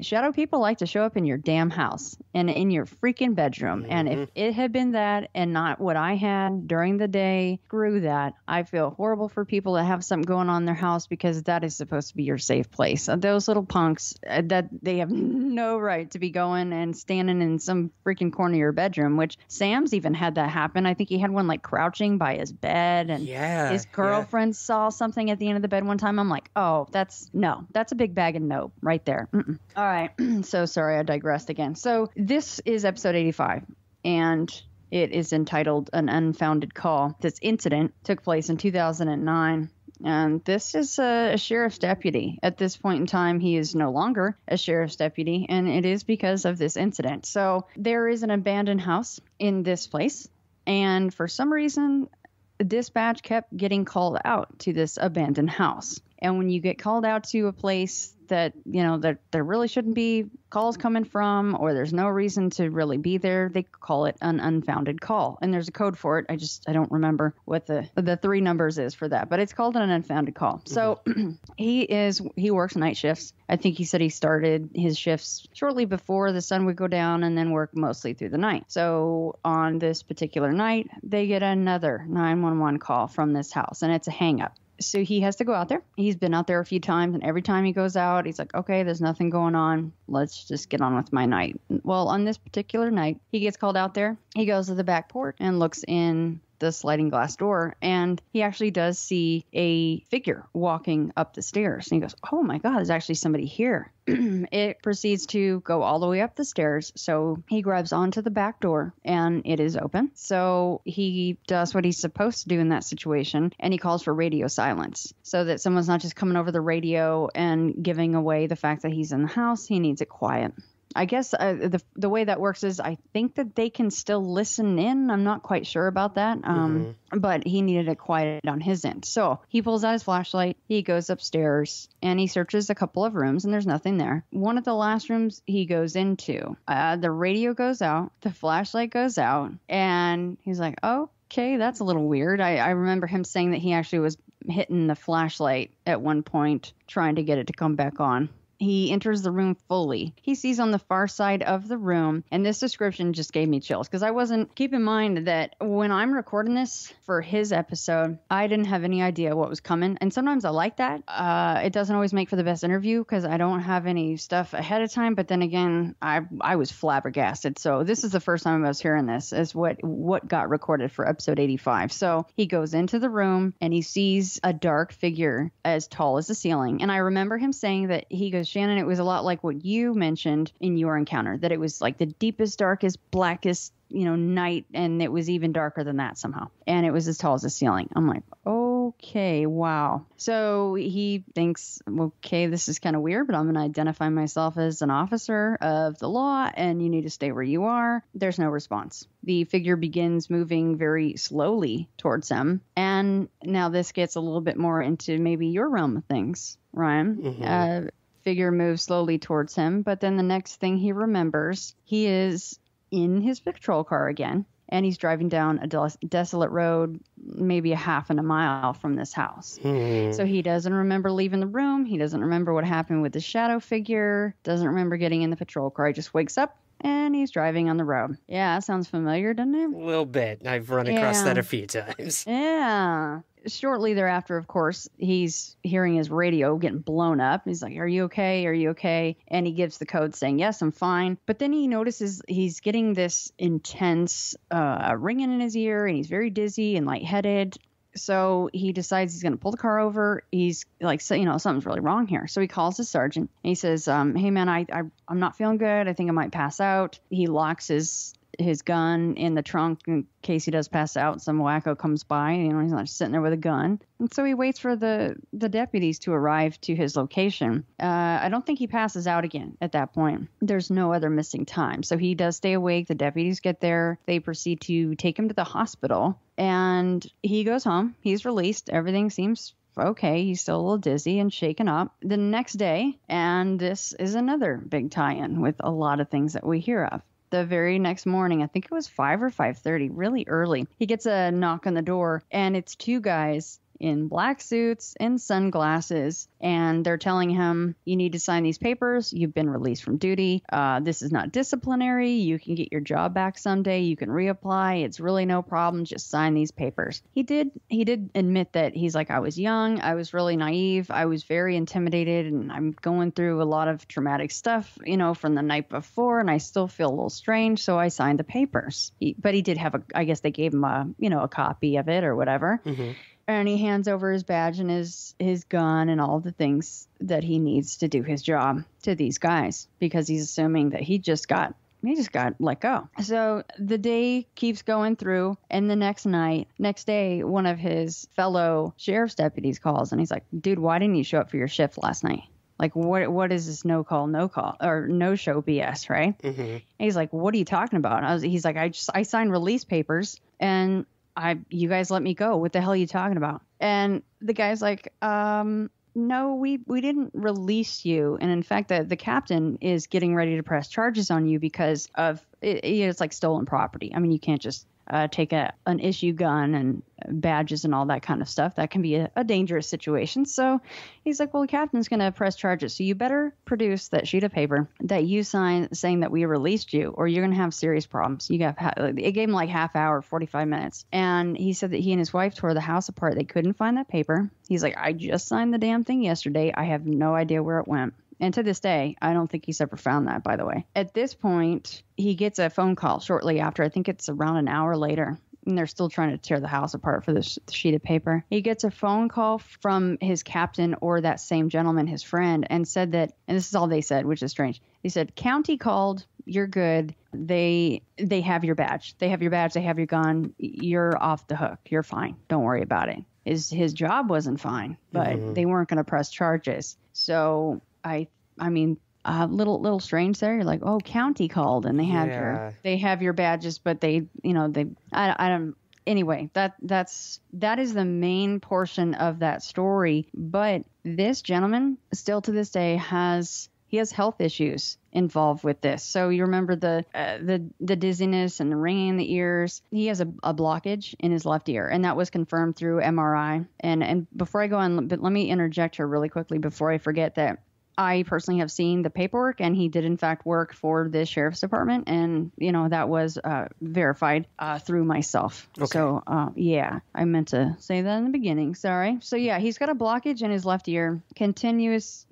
shadow people like to show up in your damn house and in your freaking bedroom. Mm-hmm. And if it had been that and not what I had during the day, screw that. I feel horrible for people that have something going on in their house, because that is supposed to be your safe place. Those little punks, uh, that they have no right to be going and standing in some freaking corner of your bedroom, which Sam's even had that happen. I think he had one like crouching by his bed, and yeah, his girlfriend yeah. saw something at the end of the bed one time. I'm like, oh, that's no, that's a big bag of no, right there. Mm-mm. All right. So sorry, I digressed again. So this is episode eighty-five, and it is entitled An Unfounded Call. This incident took place in two thousand nine, and this is a, a sheriff's deputy. At this point in time, he is no longer a sheriff's deputy, and it is because of this incident. So there is an abandoned house in this place, and for some reason, dispatch kept getting called out to this abandoned house. And when you get called out to a place that, you know, that there really shouldn't be calls coming from, or there's no reason to really be there, they call it an unfounded call. And there's a code for it. I just, I don't remember what the, the three numbers is for that, but it's called an unfounded call. So mm-hmm. he is, he works night shifts. I think he said he started his shifts shortly before the sun would go down and then work mostly through the night. So on this particular night, they get another nine one one call from this house, and it's a hang up. So he has to go out there. He's been out there a few times, and every time he goes out, he's like, okay, there's nothing going on. Let's just get on with my night. Well, on this particular night, he gets called out there. He goes to the back porch and looks in the sliding glass door, and he actually does see a figure walking up the stairs. And he goes, oh my God, there's actually somebody here. It proceeds to go all the way up the stairs. So he grabs onto the back door, and it is open. So he does what he's supposed to do in that situation, and he calls for radio silence so that someone's not just coming over the radio and giving away the fact that he's in the house. He needs it quiet. I guess uh, the the way that works is I think that they can still listen in. I'm not quite sure about that. Um, mm-hmm. But he needed it quiet on his end. So he pulls out his flashlight. He goes upstairs, and he searches a couple of rooms, and there's nothing there. One of the last rooms he goes into, uh, the radio goes out. The flashlight goes out. And he's like, oh, okay, that's a little weird. I, I remember him saying that he actually was hitting the flashlight at one point, trying to get it to come back on. He enters the room fully. He sees on the far side of the room, and this description just gave me chills, because I wasn't, keep in mind that when I'm recording this for his episode, I didn't have any idea what was coming. And sometimes I like that. Uh, it doesn't always make for the best interview, because I don't have any stuff ahead of time. But then again, I I was flabbergasted. So this is the first time I was hearing this, is what, what got recorded for episode eighty-five. So he goes into the room, and he sees a dark figure as tall as the ceiling. And I remember him saying that, he goes, Shannon, it was a lot like what you mentioned in your encounter, that it was like the deepest, darkest, blackest, you know, night, and it was even darker than that somehow. And it was as tall as the ceiling. I'm like, okay, wow. So he thinks, okay, this is kind of weird, but I'm going to identify myself as an officer of the law, and you need to stay where you are. There's no response. The figure begins moving very slowly towards him. And now this gets a little bit more into maybe your realm of things, Ryan. Mm-hmm. Uh, figure moves slowly towards him, but then the next thing he remembers, he is in his patrol car again, and he's driving down a del- desolate road, maybe a half and a mile from this house. Mm-hmm. So he doesn't remember leaving the room. He doesn't remember what happened with the shadow figure, doesn't remember getting in the patrol car. He just wakes up, and he's driving on the road. Yeah, that sounds familiar, doesn't it? A little bit. I've run across yeah. that a few times. Yeah. Shortly thereafter, of course, he's hearing his radio getting blown up. He's like, are you okay? Are you okay? And he gives the code saying, yes, I'm fine. But then he notices he's getting this intense uh, ringing in his ear, and he's very dizzy and lightheaded. So he decides he's going to pull the car over. He's like, so, you know, something's really wrong here. So he calls his sergeant, and he says, um, hey, man, I, I, I'm not feeling good. I think I might pass out. He locks his his gun in the trunk in case he does pass out. Some wacko comes by, you know, he's not just sitting there with a gun. And so he waits for the, the deputies to arrive to his location. Uh, I don't think he passes out again at that point. There's no other missing time. So he does stay awake. The deputies get there. They proceed to take him to the hospital, and he goes home. He's released. Everything seems okay, he's still a little dizzy and shaken up. The next day, and this is another big tie-in with a lot of things that we hear of. The very next morning, I think it was five or five thirty, really early, he gets a knock on the door, and it's two guys in black suits and sunglasses, and they're telling him, you need to sign these papers, you've been released from duty, uh, this is not disciplinary, you can get your job back someday, you can reapply, it's really no problem, just sign these papers. He did he did admit that, he's like, I was young, I was really naive, I was very intimidated, and I'm going through a lot of traumatic stuff, you know, from the night before, and I still feel a little strange, so I signed the papers. He, but he did have a, I guess they gave him a, you know, a copy of it or whatever. Mm-hmm. And he hands over his badge and his, his gun and all the things that he needs to do his job to these guys, because he's assuming that he just got he just got let go. So the day keeps going through, and the next night, next day, one of his fellow sheriff's deputies calls, and he's like, dude, why didn't you show up for your shift last night? Like, what what is this no call, no call, or no show B S, right? Mm-hmm. And he's like, what are you talking about? And I was, he's like, I just I signed release papers, and I, you guys let me go. What the hell are you talking about? And the guy's like, um, no, we, we didn't release you. And in fact, the, the captain is getting ready to press charges on you because of it, it's like stolen property. I mean, you can't just uh, take a, an issue gun and badges and all that kind of stuff. That can be a, a dangerous situation. So he's like, well, the captain's going to press charges. So you better produce that sheet of paper that you signed saying that we released you, or you're going to have serious problems. You got, it gave him like half hour, forty-five minutes. And he said that he and his wife tore the house apart. They couldn't find that paper. He's like, I just signed the damn thing yesterday. I have no idea where it went. And to this day, I don't think he's ever found that, by the way. At this point, he gets a phone call shortly after. I think it's around an hour later. And they're still trying to tear the house apart for this sheet of paper. He gets a phone call from his captain, or that same gentleman, his friend, and said that, and this is all they said, which is strange. They said, county called, you're good. They they have your badge. They have your badge. They have your gun. You're off the hook. You're fine. Don't worry about it. His, his job wasn't fine, but mm-hmm. they weren't going to press charges. So I I mean, a uh, little little strange there. You're like, oh, county called, and they have yeah. your they have your badges, but they, you know, they I, I don't. Anyway, that that's that is the main portion of that story. But this gentleman still to this day has he has health issues involved with this. So you remember the uh, the the dizziness and the ringing in the ears. He has a, a blockage in his left ear, and that was confirmed through M R I. And and before I go on, but let me interject here really quickly before I forget that. I personally have seen the paperwork, and he did in fact work for the sheriff's department, and you know that was uh, verified uh, through myself. Okay. So uh, yeah, I meant to say that in the beginning. Sorry. So yeah, he's got a blockage in his left ear, continuous,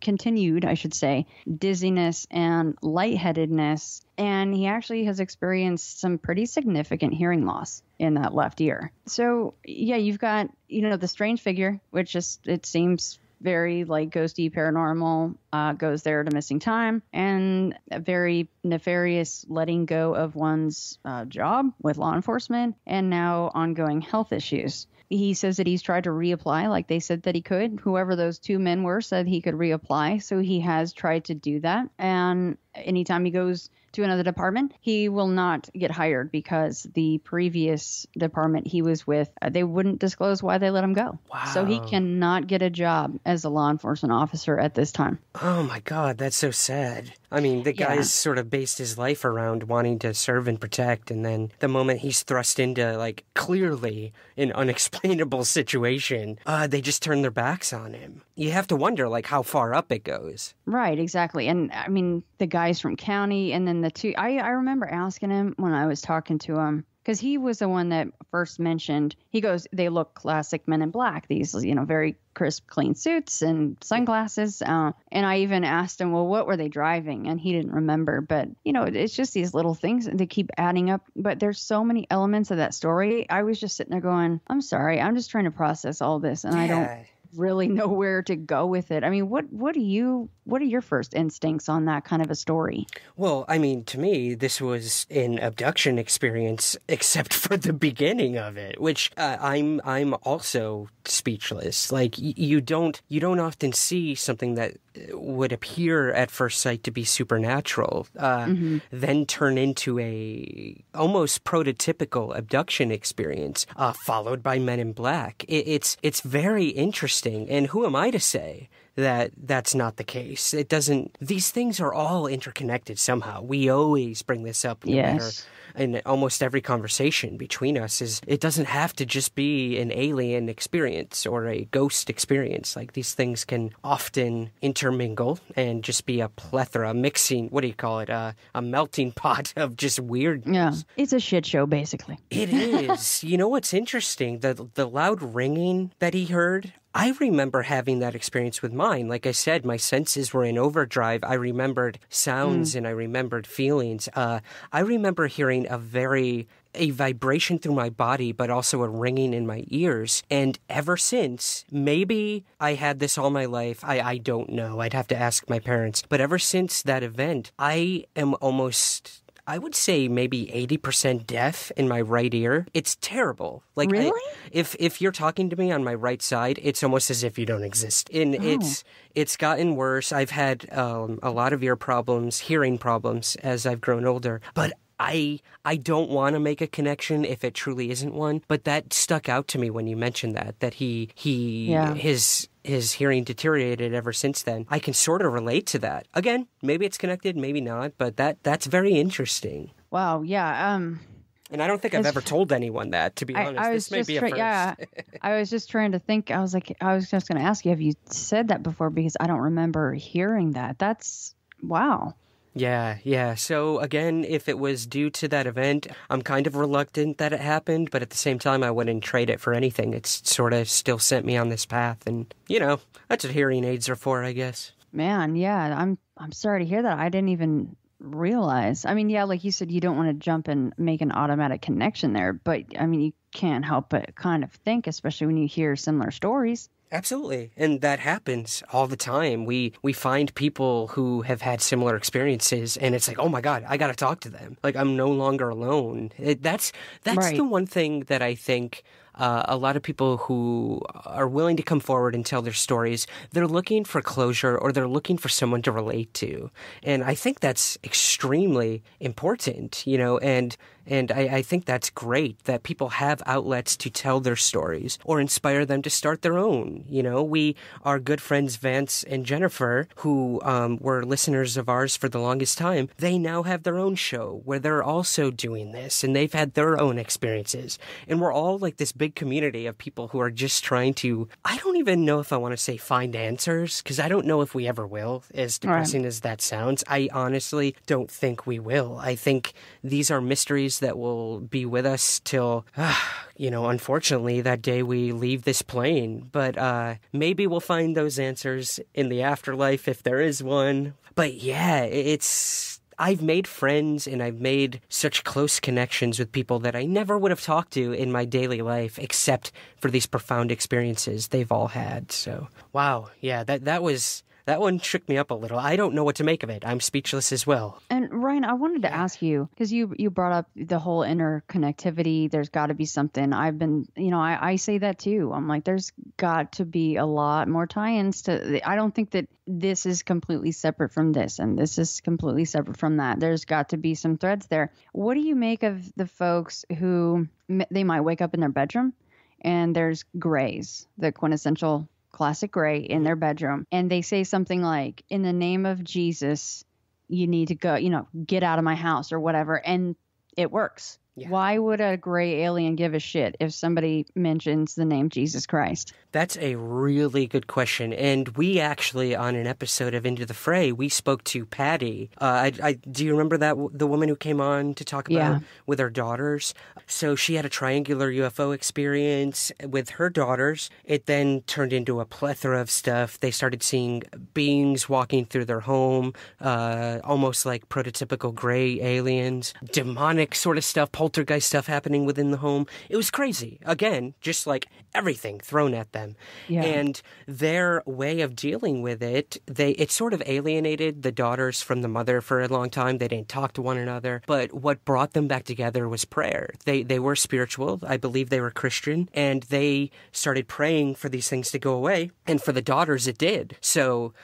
continued, I should say, dizziness and lightheadedness, and he actually has experienced some pretty significant hearing loss in that left ear. So yeah, you've got you know the strange figure, which just it seems. Very like ghosty paranormal, uh, goes there to missing time, and a very nefarious letting go of one's uh, job with law enforcement, and now ongoing health issues. He says that he's tried to reapply, like they said that he could. Whoever those two men were said he could reapply, so he has tried to do that. And anytime he goes to another department, he will not get hired because the previous department he was with, they wouldn't disclose why they let him go. Wow. So he cannot get a job as a law enforcement officer at this time. Oh my God, that's so sad. I mean, the guy's yeah. sort of based his life around wanting to serve and protect, and then the moment he's thrust into, like, clearly an unexplainable situation, uh, they just turn their backs on him. You have to wonder, like, how far up it goes. Right, exactly. And, I mean, the guys from county, and then the two... I, I remember asking him when I was talking to him, because he was the one that first mentioned, he goes, they look classic men in black, these, you know, very crisp, clean suits and sunglasses. Uh, and I even asked him, well, what were they driving? And he didn't remember. But, you know, it's just these little things that keep adding up. But there's so many elements of that story. I was just sitting there going, I'm sorry, I'm just trying to process all this. And yeah. I don't really know where to go with it. I mean, what what do you what are your first instincts on that kind of a story? Well, I mean, to me, this was an abduction experience, except for the beginning of it, which uh, I'm I'm also speechless. Like y you don't you don't often see something that would appear at first sight to be supernatural, uh, mm-hmm. then turn into a almost prototypical abduction experience, uh, followed by Men in Black. It, it's it's very interesting, and who am I to say that that's not the case? It doesn't. These things are all interconnected somehow. We always bring this up. No yes. matter, in almost every conversation between us, is it doesn't have to just be an alien experience or a ghost experience. Like, these things can often intermingle and just be a plethora, a mixing. What do you call it? Uh, a melting pot of just weirdness. Yeah, it's a shit show, basically. It is. You know what's interesting? The the loud ringing that he heard. I remember having that experience with mine. Like I said, my senses were in overdrive. I remembered sounds mm. and I remembered feelings. Uh, I remember hearing a very... a vibration through my body, but also a ringing in my ears. And ever since, maybe I had this all my life. I, I don't know. I'd have to ask my parents. But ever since that event, I am almost... I would say maybe eighty percent deaf in my right ear. It's terrible. Like, really? I, if if you're talking to me on my right side, it's almost as if you don't exist. And oh. it's it's gotten worse. I've had um, a lot of ear problems, hearing problems as I've grown older. But I I don't want to make a connection if it truly isn't one. But that stuck out to me when you mentioned that that he he yeah. his. his hearing deteriorated ever since then. I can sort of relate to that. Again, maybe it's connected, maybe not, but that that's very interesting. Wow, yeah. Um, and I don't think I've ever told anyone that, to be I, honest. I was this may be a first. Yeah, I was just trying to think. I was like, I was just going to ask you, have you said that before? Because I don't remember hearing that. That's, wow. Yeah, yeah. So again, if it was due to that event, I'm kind of reluctant that it happened, but at the same time, I wouldn't trade it for anything. It's sort of still sent me on this path, and, you know, that's what hearing aids are for, I guess. Man, yeah, I'm I'm sorry to hear that. I didn't even realize. I mean, yeah, like you said, you don't want to jump and make an automatic connection there, but, I mean, you can't help but kind of think, especially when you hear similar stories. Absolutely. And that happens all the time. We we find people who have had similar experiences, and it's like, oh my God, I got to talk to them. Like, I'm no longer alone. It, that's that's right. The one thing that I think uh, a lot of people who are willing to come forward and tell their stories, they're looking for closure, or they're looking for someone to relate to. And I think that's extremely important, you know, and And I, I think that's great that people have outlets to tell their stories or inspire them to start their own. You know, we are good friends, Vance and Jennifer, who um, were listeners of ours for the longest time. They now have their own show where they're also doing this, and they've had their own experiences. And we're all like this big community of people who are just trying to, I don't even know if I want to say find answers, because I don't know if we ever will, as depressing All right. as that sounds. I honestly don't think we will. I think these are mysteries that will be with us till, uh, you know, unfortunately, that day we leave this plane. But uh, maybe we'll find those answers in the afterlife if there is one. But yeah, it's... I've made friends, and I've made such close connections with people that I never would have talked to in my daily life, except for these profound experiences they've all had. So, wow. Yeah, that, that was... That one shook me up a little. I don't know what to make of it. I'm speechless as well. And Ryan, I wanted to ask you, because you, you brought up the whole interconnectivity. There's got to be something. I've been, you know, I, I say that too. I'm like, there's got to be a lot more tie-ins to, I don't think that this is completely separate from this, and this is completely separate from that. There's got to be some threads there. What do you make of the folks who, they might wake up in their bedroom and there's grays, the quintessential classic gray in their bedroom, and they say something like, in the name of Jesus, you need to go, you know, get out of my house or whatever. And it works. Yeah. Why would a gray alien give a shit if somebody mentions the name Jesus Christ? That's a really good question. And we actually, on an episode of Into the Fray, we spoke to Patty. Uh, I, I, do you remember that? The woman who came on to talk about yeah. with her daughters. So she had a triangular U F O experience with her daughters. It then turned into a plethora of stuff. They started seeing beings walking through their home, uh, almost like prototypical gray aliens, demonic sort of stuff, poltergeist stuff happening within the home. It was crazy. Again, just like everything thrown at them. Yeah. And their way of dealing with it, they it sort of alienated the daughters from the mother for a long time. They didn't talk to one another. But what brought them back together was prayer. They, they were spiritual. I believe they were Christian. And they started praying for these things to go away. And for the daughters, it did. So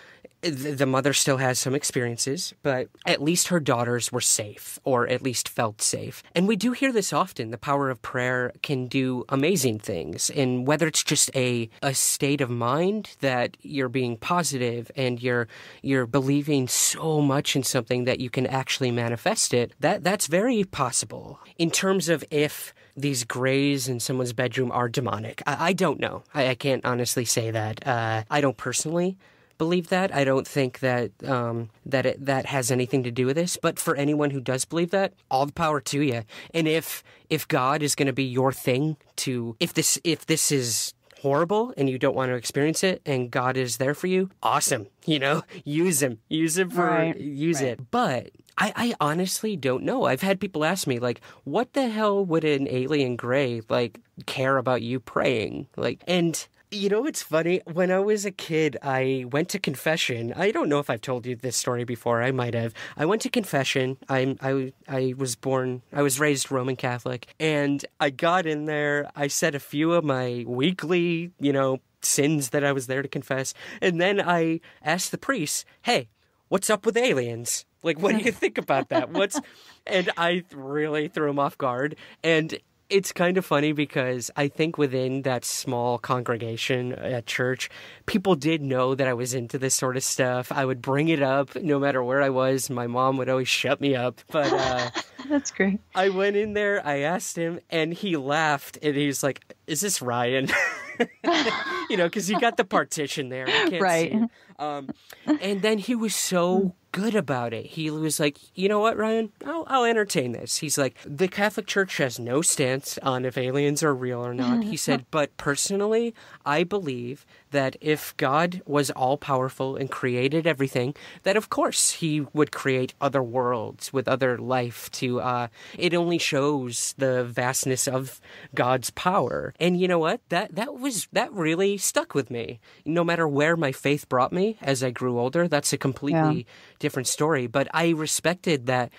the mother still has some experiences, but at least her daughters were safe, or at least felt safe. And we do hear this often. The power of prayer can do amazing things. And whether it's just a, a state of mind that you're being positive and you're you're believing so much in something that you can actually manifest it, that that's very possible. In terms of if these grays in someone's bedroom are demonic, I, I don't know. I, I can't honestly say that. Uh, I don't personally believe that. I don't think that um, that it, that has anything to do with this. But for anyone who does believe that, all the power to you. And if if God is going to be your thing to, if this if this is horrible and you don't want to experience it, and God is there for you, awesome. You know, use him, use him for right. use right. it. But I, I honestly don't know. I've had people ask me, like, what the hell would an alien gray like care about you praying? Like, and you know, it's funny. When I was a kid, I went to confession. I don't know if I've told you this story before. I might have. I went to confession. I I I was born. I was raised Roman Catholic, and I got in there. I said a few of my weekly, you know, sins that I was there to confess, and then I asked the priest, "Hey, what's up with aliens? Like, what do you think about that? What's?" And I really threw him off guard, and it's kind of funny because I think within that small congregation at church, people did know that I was into this sort of stuff. I would bring it up no matter where I was. My mom would always shut me up. But uh, that's great. I went in there, I asked him, and he laughed, and he's like, "Is this Ryan?" You know, because you got the partition there. You can't right. see it. Um, and then he was so good about it. He was like, "You know what, Ryan? I'll, I'll entertain this." He's like, "The Catholic Church has no stance on if aliens are real or not." He said, "But personally, I believe that if God was all-powerful and created everything, that of course he would create other worlds with other life to, uh, it only shows the vastness of God's power." And you know what? That, that was, that really stuck with me. No matter where my faith brought me as I grew older, that's a completely yeah. different story. But I respected that,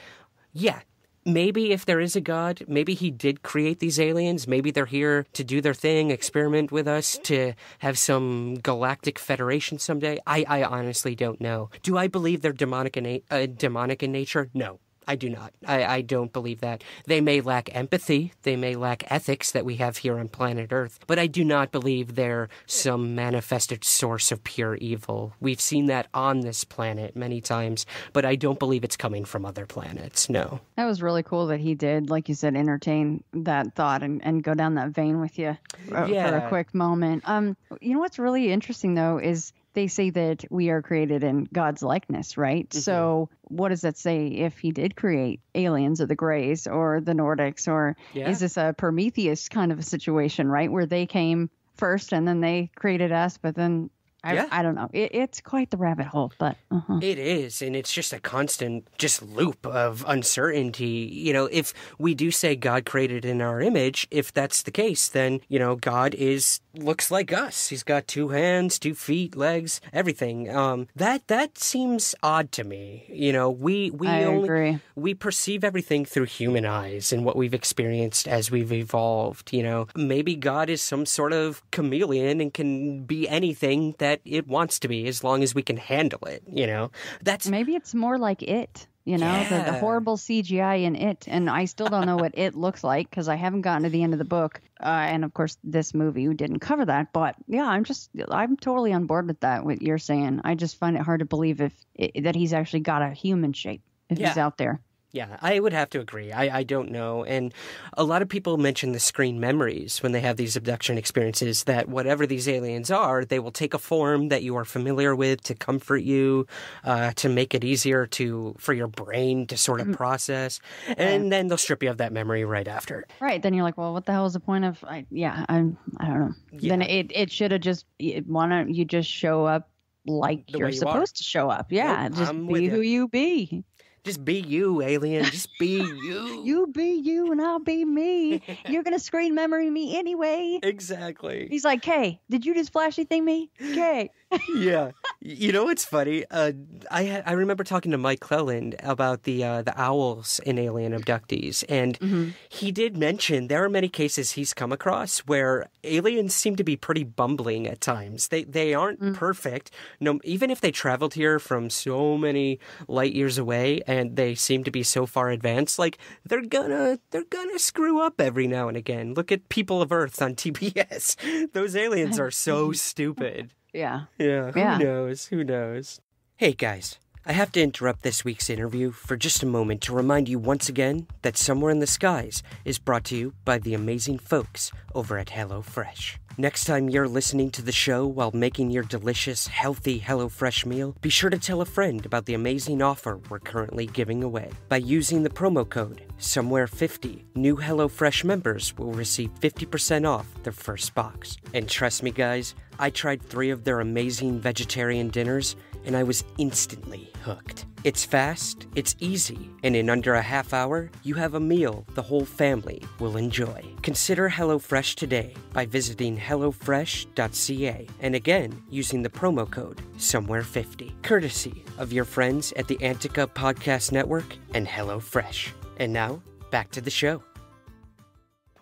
yeah, maybe if there is a God, maybe he did create these aliens. Maybe they're here to do their thing, experiment with us, to have some galactic federation someday. I, I honestly don't know. Do I believe they're demonic in, uh, demonic in nature? No, I do not. I, I don't believe that. They may lack empathy. They may lack ethics that we have here on planet Earth. But I do not believe they're some manifested source of pure evil. We've seen that on this planet many times, but I don't believe it's coming from other planets. No. That was really cool that he did, like you said, entertain that thought and, and go down that vein with you for, yeah. for a quick moment. Um, you know what's really interesting, though, is they say that we are created in God's likeness, right? Mm-hmm. So what does that say if he did create aliens or the Greys or the Nordics? Or yeah. is this a Prometheus kind of a situation, right? Where they came first and then they created us, but then I, yeah. I don't know. It, it's quite the rabbit hole, but uh-huh. it is. And it's just a constant just loop of uncertainty. You know, if we do say God created in our image, if that's the case, then, you know, God is looks like us. He's got two hands, two feet, legs, everything. Um, that that seems odd to me. You know, we we I only agree. we perceive everything through human eyes and what we've experienced as we've evolved. You know, maybe God is some sort of chameleon and can be anything that it wants to be as long as we can handle it. You know, that's maybe it's more like it. You know, yeah. the, the horrible C G I in It. And I still don't know what It looks like because I haven't gotten to the end of the book. Uh, and, of course, this movie didn't cover that. But, yeah, I'm just I'm totally on board with that, what you're saying. I just find it hard to believe if it, that he's actually got a human shape if yeah. he's out there. Yeah, I would have to agree. I, I don't know. And a lot of people mention the screen memories when they have these abduction experiences, that whatever these aliens are, they will take a form that you are familiar with to comfort you, uh, to make it easier to for your brain to sort of process. And yeah. then they'll strip you of that memory right after. Right. Then you're like, well, what the hell is the point of? I, yeah, I'm, I don't know. Yeah. Then it, it should have just, why don't you just show up like the you're you supposed are. to show up? Yeah, nope, just I'm be who you be. Just be you, alien. Just be you. You be you and I'll be me. You're going to screen memory me anyway. Exactly. He's like, hey, did you just flashy thing me? Okay. Yeah. You know, it's funny. Uh, I I remember talking to Mike Cleland about the uh, the owls in alien abductees. And mm-hmm. he did mention there are many cases he's come across where aliens seem to be pretty bumbling at times. They, they aren't mm-hmm. perfect. No, even if they traveled here from so many light years away and they seem to be so far advanced, like they're gonna they're gonna screw up every now and again. Look at People of Earth on T B S. Those aliens are so stupid. Yeah. Yeah. Who yeah. knows? Who knows? Hey guys, I have to interrupt this week's interview for just a moment to remind you once again that Somewhere in the Skies is brought to you by the amazing folks over at HelloFresh. Next time you're listening to the show while making your delicious, healthy HelloFresh meal, be sure to tell a friend about the amazing offer we're currently giving away. By using the promo code Somewhere fifty, new HelloFresh members will receive fifty percent off their first box. And trust me guys, I tried three of their amazing vegetarian dinners and I was instantly hooked. It's fast, it's easy, and in under a half hour, you have a meal the whole family will enjoy. Consider HelloFresh today by visiting HelloFresh dot C A and again using the promo code Somewhere fifty, courtesy of your friends at the Antica Podcast Network and HelloFresh. And now, back to the show.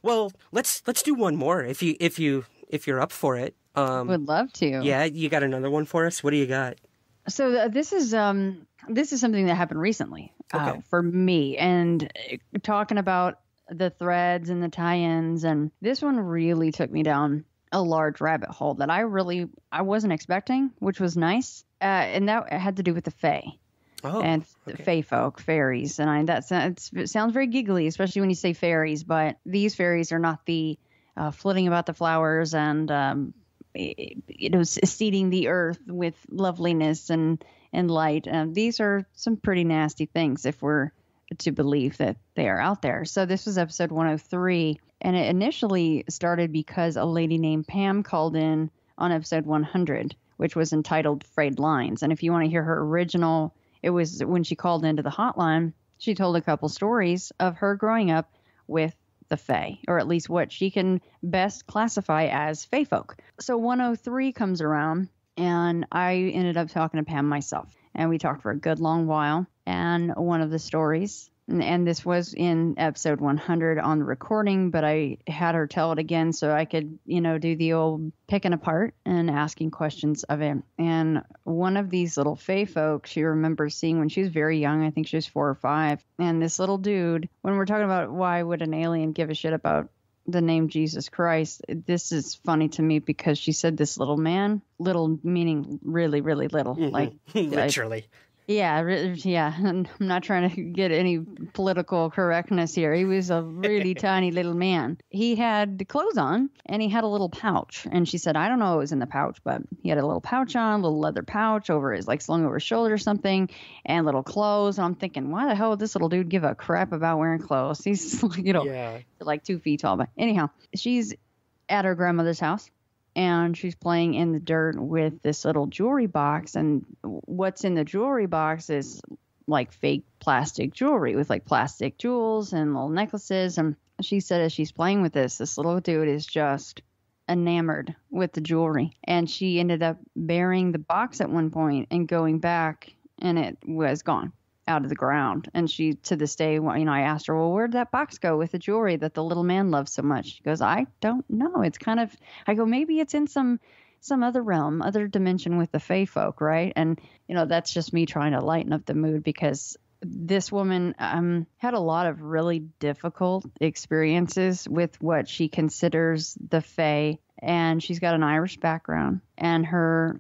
Well, let's let's do one more if you if you if you're up for it. Um, Would love to. Yeah, you got another one for us? What do you got? So uh, this is um this is something that happened recently uh, okay. for me, and uh, talking about the threads and the tie-ins, and this one really took me down a large rabbit hole that I really I wasn't expecting, which was nice, uh, and that had to do with the fae. Oh, and okay. fae folk, fairies, and I, that sounds, it sounds very giggly, especially when you say fairies, but these fairies are not the uh, flitting about the flowers and um, you know, seeding the earth with loveliness and and light. Um, these are some pretty nasty things if we're to believe that they are out there. So this was episode one oh three, and it initially started because a lady named Pam called in on episode one hundred, which was entitled Frayed Lines. And if you want to hear her original, it was when she called into the hotline, she told a couple stories of her growing up with the fae, or at least what she can best classify as fae folk. So one oh three comes around, and I ended up talking to Pam myself, and we talked for a good long while. And one of the stories, and, and this was in episode one hundred on the recording, but I had her tell it again so I could, you know, do the old picking apart and asking questions of it. And one of these little fae folk she remembers seeing when she was very young. I think she was four or five. And this little dude, when we're talking about why would an alien give a shit about the name Jesus Christ, this is funny to me because she said this little man, little meaning really, really little. Mm-hmm. Like literally. Like, yeah, yeah. I'm not trying to get any political correctness here. He was a really tiny little man. He had the clothes on, and he had a little pouch. And she said, I don't know what was in the pouch, but he had a little pouch on, a little leather pouch over his, like, slung over his shoulder or something, and little clothes. And I'm thinking, why the hell would this little dude give a crap about wearing clothes? He's, you know, yeah. like two feet tall. But anyhow, she's at her grandmother's house. And she's playing in the dirt with this little jewelry box. And what's in the jewelry box is like fake plastic jewelry with like plastic jewels and little necklaces. And she said as she's playing with this, this little dude is just enamored with the jewelry. And she ended up burying the box at one point and going back, and it was gone out of the ground. And she, to this day, you know, I asked her, well, where'd that box go with the jewelry that the little man loves so much? She goes, I don't know. It's kind of, I go, maybe it's in some, some other realm, other dimension with the fae folk. Right. And, you know, that's just me trying to lighten up the mood, because this woman um, had a lot of really difficult experiences with what she considers the fae. And she's got an Irish background, and her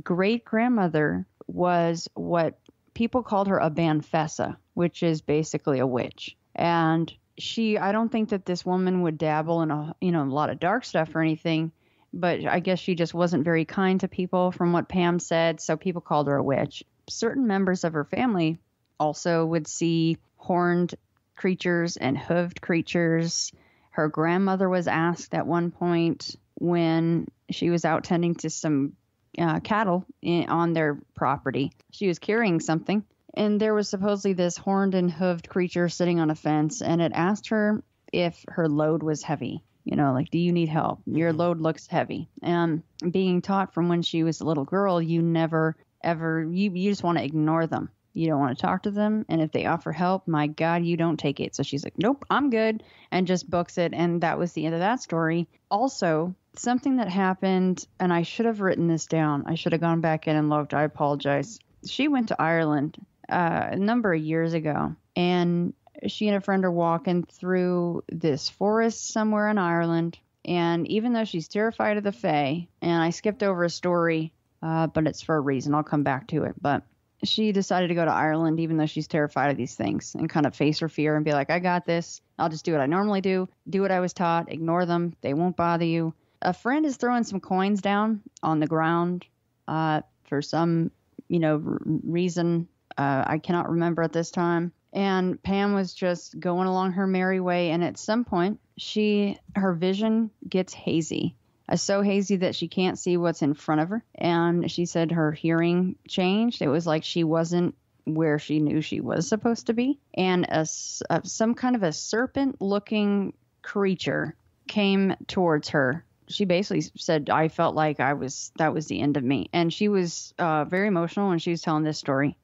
great grandmother was what people called her a banfessa, which is basically a witch. And she, I don't think that this woman would dabble in a, you know, a lot of dark stuff or anything, but I guess she just wasn't very kind to people from what Pam said. So people called her a witch. Certain members of her family also would see horned creatures and hooved creatures. Her grandmother was asked at one point when she was out tending to some Uh, cattle in, on their property. She was carrying something, And there was supposedly this horned and hoofed creature sitting on a fence, and it asked her if her load was heavy. You know, like, do you need help? Your load looks heavy. And being taught from when she was a little girl, you never, ever, you, you just want to ignore them. You don't want to talk to them. And if they offer help, my God, you don't take it. So she's like, nope, I'm good, and just books it. And that was the end of that story. Also, something that happened, and I should have written this down. I should have gone back in and looked. I apologize. She went to Ireland uh, a number of years ago, and she and a friend are walking through this forest somewhere in Ireland. And even though she's terrified of the Fae, and I skipped over a story, uh, but it's for a reason. I'll come back to it. But she decided to go to Ireland, even though she's terrified of these things, and kind of face her fear and be like, I got this. I'll just do what I normally do. Do what I was taught. Ignore them. They won't bother you. A friend is throwing some coins down on the ground uh, for some, you know, r- reason. Uh, I cannot remember at this time. And Pam was just going along her merry way. And at some point, she her vision gets hazy. So hazy that she can't see what's in front of her. And she said her hearing changed. It was like she wasn't where she knew she was supposed to be. And a, a, some kind of a serpent-looking creature came towards her. She basically said, I felt like I was, that was the end of me. And she was uh, very emotional when she was telling this story.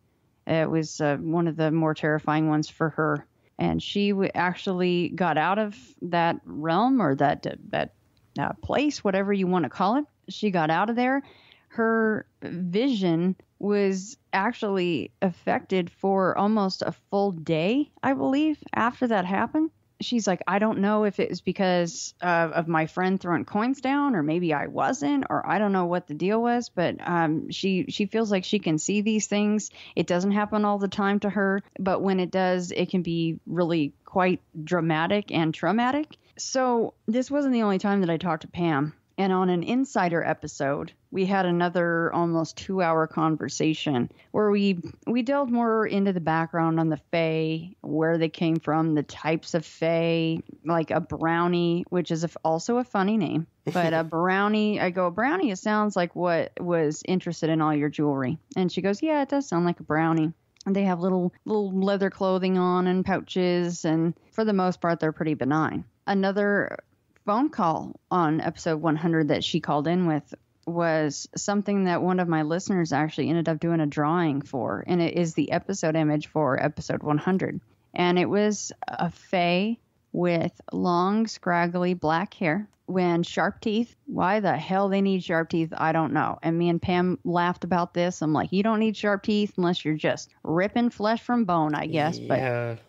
It was uh, one of the more terrifying ones for her. And she w- actually got out of that realm, or that that Uh, place, whatever you want to call it. She got out of there. Her vision was actually affected for almost a full day, I believe, after that happened. She's like, I don't know if it was because uh, of my friend throwing coins down, or maybe I wasn't, or I don't know what the deal was, but um, she, she feels like she can see these things. It doesn't happen all the time to her, but when it does, it can be really quite dramatic and traumatic. So this wasn't the only time that I talked to Pam. And on an Insider episode, we had another almost two-hour conversation where we we delved more into the background on the Fae, where they came from, the types of Fae, like a brownie, which is a, also a funny name. But a brownie, I go, a brownie, it sounds like what was interested in all your jewelry. And she goes, yeah, it does sound like a brownie. And they have little little leather clothing on and pouches, and for the most part, they're pretty benign. Another phone call on episode one hundred that she called in with was something that one of my listeners actually ended up doing a drawing for, and it is the episode image for episode one hundred. And it was a fae with long, scraggly black hair and sharp teeth. Why the hell they need sharp teeth, I don't know. And me and Pam laughed about this. I'm like, you don't need sharp teeth unless you're just ripping flesh from bone, I guess. Yeah. But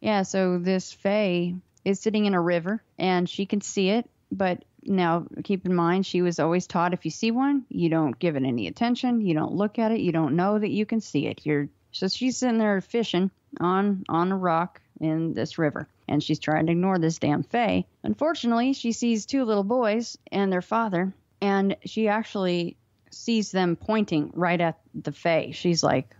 yeah, so this fae is sitting in a river, and she can see it. But now keep in mind, she was always taught, if you see one, you don't give it any attention. You don't look at it. You don't know that you can see it. You're so she's sitting there fishing on, on a rock in this river, and she's trying to ignore this damn fae. Unfortunately, she sees two little boys and their father, and she actually sees them pointing right at the fae. She's like,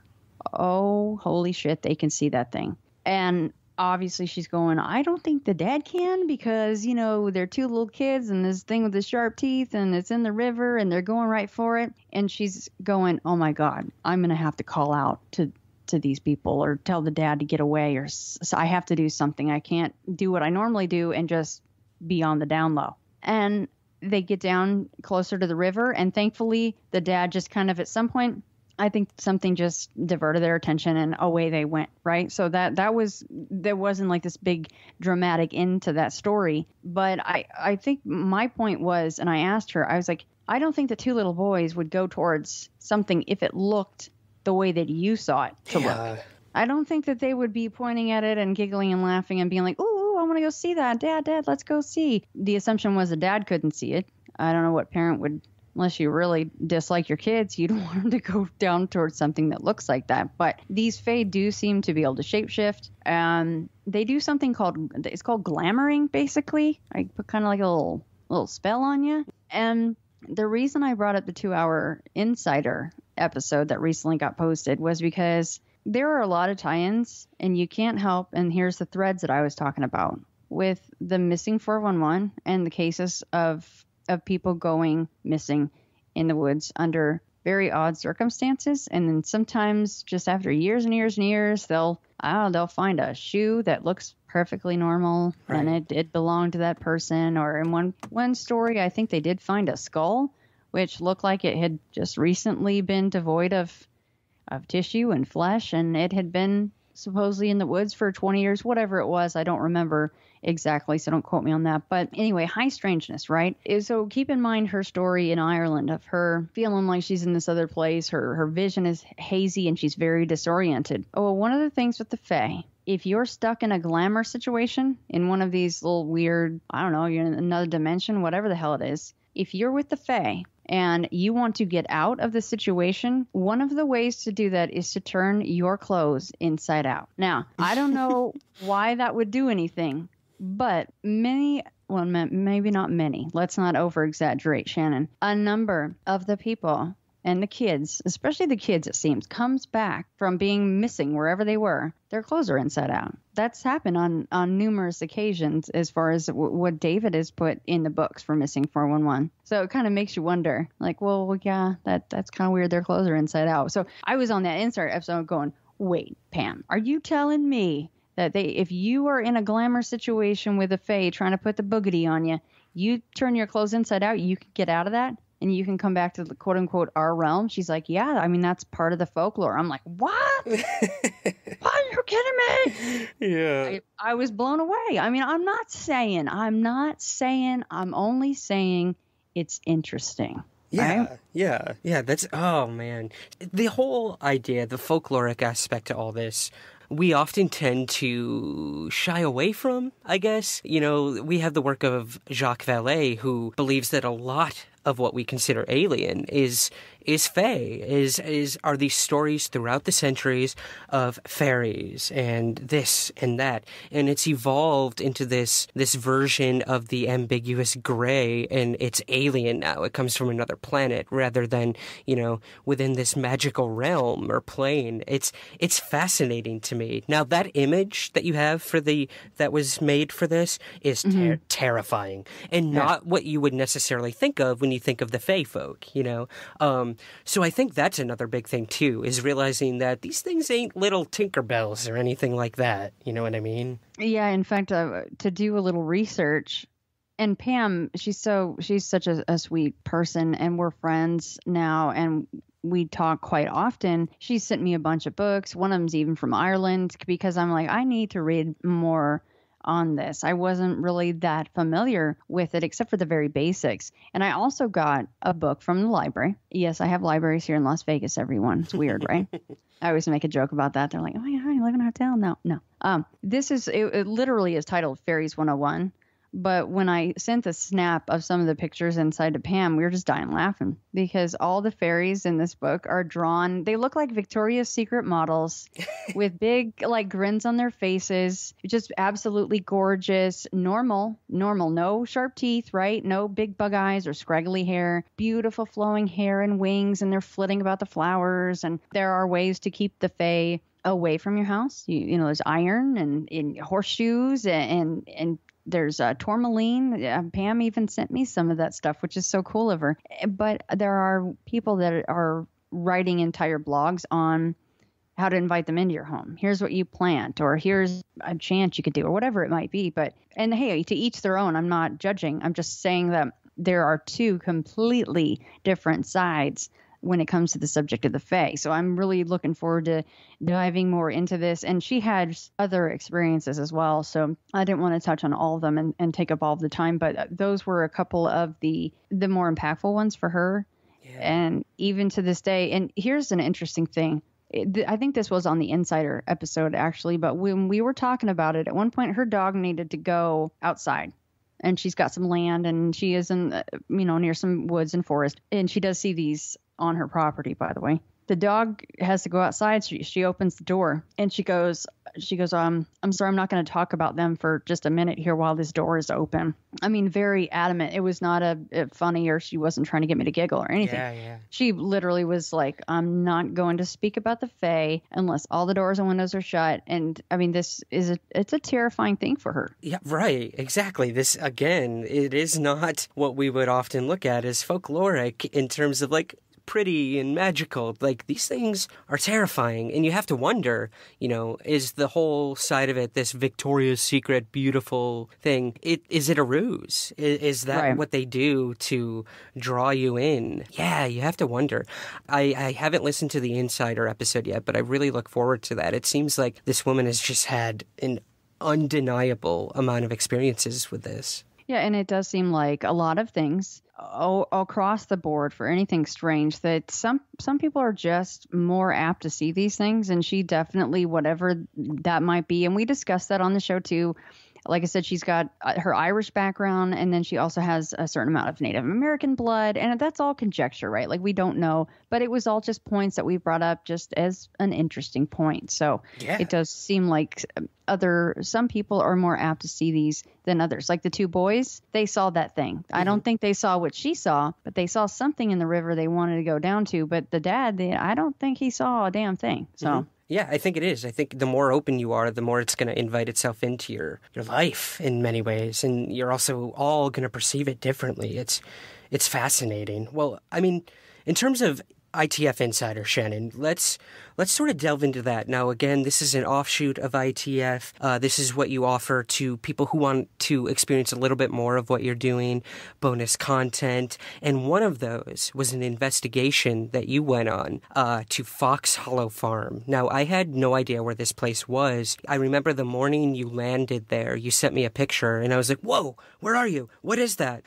oh, holy shit, they can see that thing. And obviously, she's going, I don't think the dad can, because, you know, they're two little kids and this thing with the sharp teeth, and it's in the river, and they're going right for it. And she's going, oh, my God, I'm going to have to call out to, to these people, or tell the dad to get away, or so I have to do something. I can't do what I normally do and just be on the down low. And they get down closer to the river. And thankfully, the dad just kind of at some point, I think something just diverted their attention, and away they went, right? So that, that was, there wasn't like this big dramatic end to that story. But I, I think my point was, and I asked her, I was like, I don't think the two little boys would go towards something if it looked the way that you saw it to yeah. look. I don't think that they would be pointing at it and giggling and laughing and being like, ooh, I want to go see that. Dad, Dad, let's go see. The assumption was the dad couldn't see it. I don't know what parent would, unless you really dislike your kids, you don't want them to go down towards something that looks like that. But these fae do seem to be able to shapeshift. Um, they do something called, it's called glamoring, basically. I put kind of like a little, little spell on you. And the reason I brought up the two-hour Insider episode that recently got posted was because there are a lot of tie-ins, and you can't help. And here's the threads that I was talking about with the missing four one one and the cases of of people going missing in the woods under very odd circumstances. And then sometimes just after years and years and years, they'll, oh, they'll find a shoe that looks perfectly normal, right, and it, it belonged to that person. Or in one, one story, I think they did find a skull, which looked like it had just recently been devoid of, of tissue and flesh. And it had been supposedly in the woods for twenty years, whatever it was. I don't remember exactly, so don't quote me on that. But anyway, high strangeness, right? So keep in mind her story in Ireland of her feeling like she's in this other place. Her her vision is hazy and she's very disoriented. Oh, one of the things with the Fae, if you're stuck in a glamour situation, in one of these little weird, I don't know, you're in another dimension, whatever the hell it is, if you're with the Fae and you want to get out of the situation, one of the ways to do that is to turn your clothes inside out. Now, I don't know why that would do anything. But many, well, maybe not many, let's not over-exaggerate, Shannon, a number of the people and the kids, especially the kids, it seems, comes back from being missing wherever they were. Their clothes are inside out. That's happened on, on numerous occasions as far as w- what David has put in the books for Missing four one one. So it kind of makes you wonder, like, well, yeah, that that's kind of weird. Their clothes are inside out. So I was on that insert episode going, wait, Pam, are you telling me that they, if you are in a glamour situation with a fae trying to put the boogity on you, you turn your clothes inside out, you can get out of that, and you can come back to the quote-unquote our realm? She's like, yeah, I mean, that's part of the folklore. I'm like, what? What? You're kidding me? Yeah. I, I was blown away. I mean, I'm not saying, I'm not saying, I'm only saying it's interesting. Yeah, right? yeah, yeah, that's, oh, man. The whole idea, the folkloric aspect to all this, we often tend to shy away from, I guess. You know, we have the work of Jacques Vallée, who believes that a lot of what we consider alien is is fae, is is are these stories throughout the centuries of fairies and this and that, and it's evolved into this this version of the ambiguous gray, and it's alien now. It comes from another planet rather than, you know, within this magical realm or plane. It's it's fascinating to me. Now that image that you have for the that was made for this is ter- mm-hmm. terrifying and not yeah. what you would necessarily think of when you think of the fae folk, you know. Um, so I think that's another big thing too, is realizing that these things ain't little Tinkerbells or anything like that. You know what I mean? Yeah. In fact, uh, to do a little research, and Pam, she's so she's such a, a sweet person, and we're friends now, and we talk quite often. She sent me a bunch of books. One of them's even from Ireland, because I'm like, I need to read more on this. I wasn't really that familiar with it except for the very basics. And I also got a book from the library. Yes, I have libraries here in Las Vegas, everyone. It's weird, right? I always make a joke about that. They're like, oh, yeah, I live in a hotel. No, no. Um, this is, it, it literally is titled Fairies one oh one. But when I sent the snap of some of the pictures inside to Pam, we were just dying laughing, because all the fairies in this book are drawn. They look like Victoria's Secret models with big, like, grins on their faces. Just absolutely gorgeous. Normal. Normal. No sharp teeth, right? No big bug eyes or scraggly hair. Beautiful flowing hair and wings, and they're flitting about the flowers. And there are ways to keep the fae away from your house. You, you know, there's iron and, and horseshoes and... and, and there's uh, tourmaline. Uh, Pam even sent me some of that stuff, which is so cool of her. But there are people that are writing entire blogs on how to invite them into your home. Here's what you plant, or here's a chant you could do, or whatever it might be. But, and hey, to each their own. I'm not judging. I'm just saying that there are two completely different sides when it comes to the subject of the fae. So I'm really looking forward to diving more into this. And she had other experiences as well, so I didn't want to touch on all of them and, and take up all of the time, but those were a couple of the, the more impactful ones for her. Yeah. And even to this day, and here's an interesting thing. I think this was on the Insider episode, actually, but when we were talking about it, at one point her dog needed to go outside. And she's got some land, and she is in, you know, near some woods and forest. And she does see these on her property, by the way. The dog has to go outside. She, she opens the door, and she goes, she goes, um, I'm sorry, I'm not going to talk about them for just a minute here while this door is open. I mean, very adamant. It was not a, a funny, or she wasn't trying to get me to giggle or anything. Yeah, yeah. She literally was like, I'm not going to speak about the fae unless all the doors and windows are shut. And I mean, this is a, it's a terrifying thing for her. Yeah, right. Exactly. This, again, it is not what we would often look at as folkloric in terms of, like, pretty and magical. Like, these things are terrifying, and you have to wonder, you know, is the whole side of it this Victoria's Secret beautiful thing? It is it a ruse? Is, is that right, what they do to draw you in? Yeah, you have to wonder. I, I haven't listened to the Insider episode yet, but I really look forward to that. It seems like this woman has just had an undeniable amount of experiences with this. Yeah, and it does seem like a lot of things all, all across the board for anything strange, that some some people are just more apt to see these things, and she definitely, whatever that might be, and we discussed that on the show too. Like I said, she's got her Irish background, and then she also has a certain amount of Native American blood, and that's all conjecture, right? Like, we don't know, but it was all just points that we brought up just as an interesting point. So yeah, it does seem like other some people are more apt to see these than others. Like the two boys, they saw that thing. Mm-hmm. I don't think they saw what she saw, but they saw something in the river they wanted to go down to. But the dad, they, I don't think he saw a damn thing. So. Mm-hmm. Yeah, I think it is. I think the more open you are, the more it's going to invite itself into your, your life in many ways. And you're also all going to perceive it differently. It's it's fascinating. Well, I mean, in terms of I T F Insider, Shannon, let's let's sort of delve into that. Now, again, this is an offshoot of I T F. Uh, this is what you offer to people who want to experience a little bit more of what you're doing, bonus content. And one of those was an investigation that you went on uh, to Fox Hollow Farm. Now, I had no idea where this place was. I remember the morning you landed there, you sent me a picture, and I was like, whoa, where are you? What is that?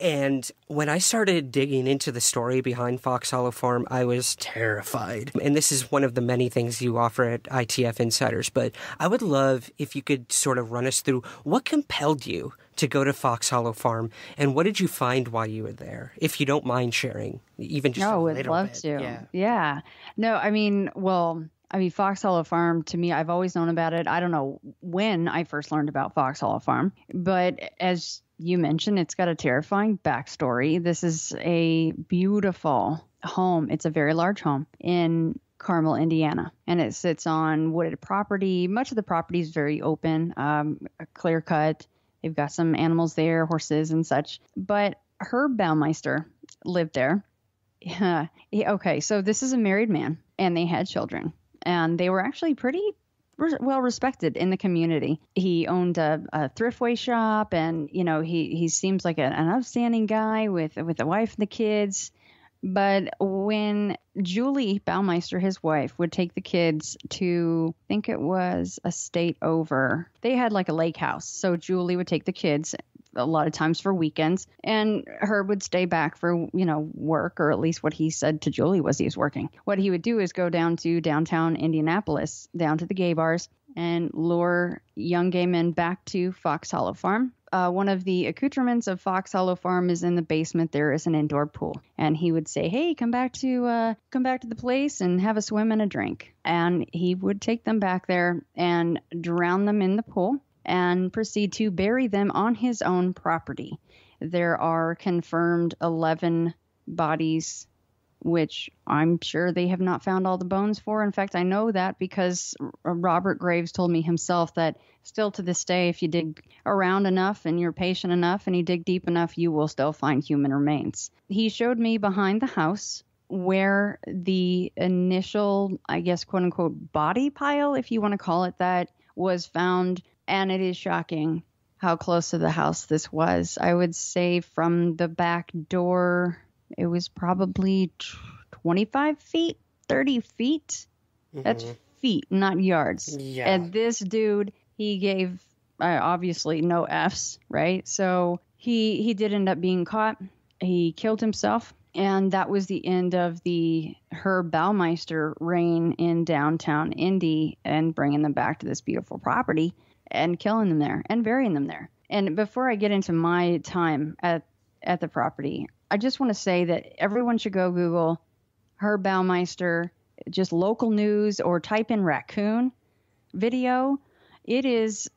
And when I started digging into the story behind Fox Hollow Farm, Farm, I was terrified. And this is one of the many things you offer at I T F Insiders, but I would love if you could sort of run us through what compelled you to go to Fox Hollow Farm, and what did you find while you were there, if you don't mind sharing, even just no, a little bit. No, I'd love to. Yeah. yeah. No, I mean, well... I mean, Fox Hollow Farm, to me, I've always known about it. I don't know when I first learned about Fox Hollow Farm, but as you mentioned, it's got a terrifying backstory. This is a beautiful home. It's a very large home in Carmel, Indiana, and it sits on wooded property. Much of the property is very open, um, clear cut. They've got some animals there, horses and such. But Herb Baumeister lived there. Yeah. Okay, so this is a married man, and they had children. And they were actually pretty res well respected in the community. He owned a, a thriftway shop, and you know he he seems like a, an upstanding guy with with the wife and the kids. But when Julie Baumeister, his wife, would take the kids to, I think it was a state over, they had like a lake house. So Julie would take the kids a lot of times for weekends, and Herb would stay back for, you know, work, or at least what he said to Julie was he was working. What he would do is go down to downtown Indianapolis, down to the gay bars, and lure young gay men back to Fox Hollow Farm. Uh, one of the accoutrements of Fox Hollow Farm is in the basement. There is an indoor pool, and he would say, "Hey, come back to uh, come back to the place and have a swim and a drink." And he would take them back there and drown them in the pool, and proceed to bury them on his own property. There are confirmed eleven bodies, which I'm sure they have not found all the bones for. In fact, I know that because Robert Graves told me himself that still to this day, if you dig around enough and you're patient enough and you dig deep enough, you will still find human remains. He showed me behind the house where the initial, I guess, quote unquote, body pile, if you want to call it that, was found. And it is shocking how close to the house this was. I would say from the back door, it was probably twenty-five feet, thirty feet. Mm-hmm. That's feet, not yards. Yeah. And this dude, he gave uh, obviously no F's, right? So he, he did end up being caught. He killed himself. And that was the end of the Herb Baumeister reign in downtown Indy and bringing them back to this beautiful property and killing them there and burying them there. And before I get into my time at, at the property, I just want to say that everyone should go Google Herb Baumeister, just local news, or type in raccoon video. It is,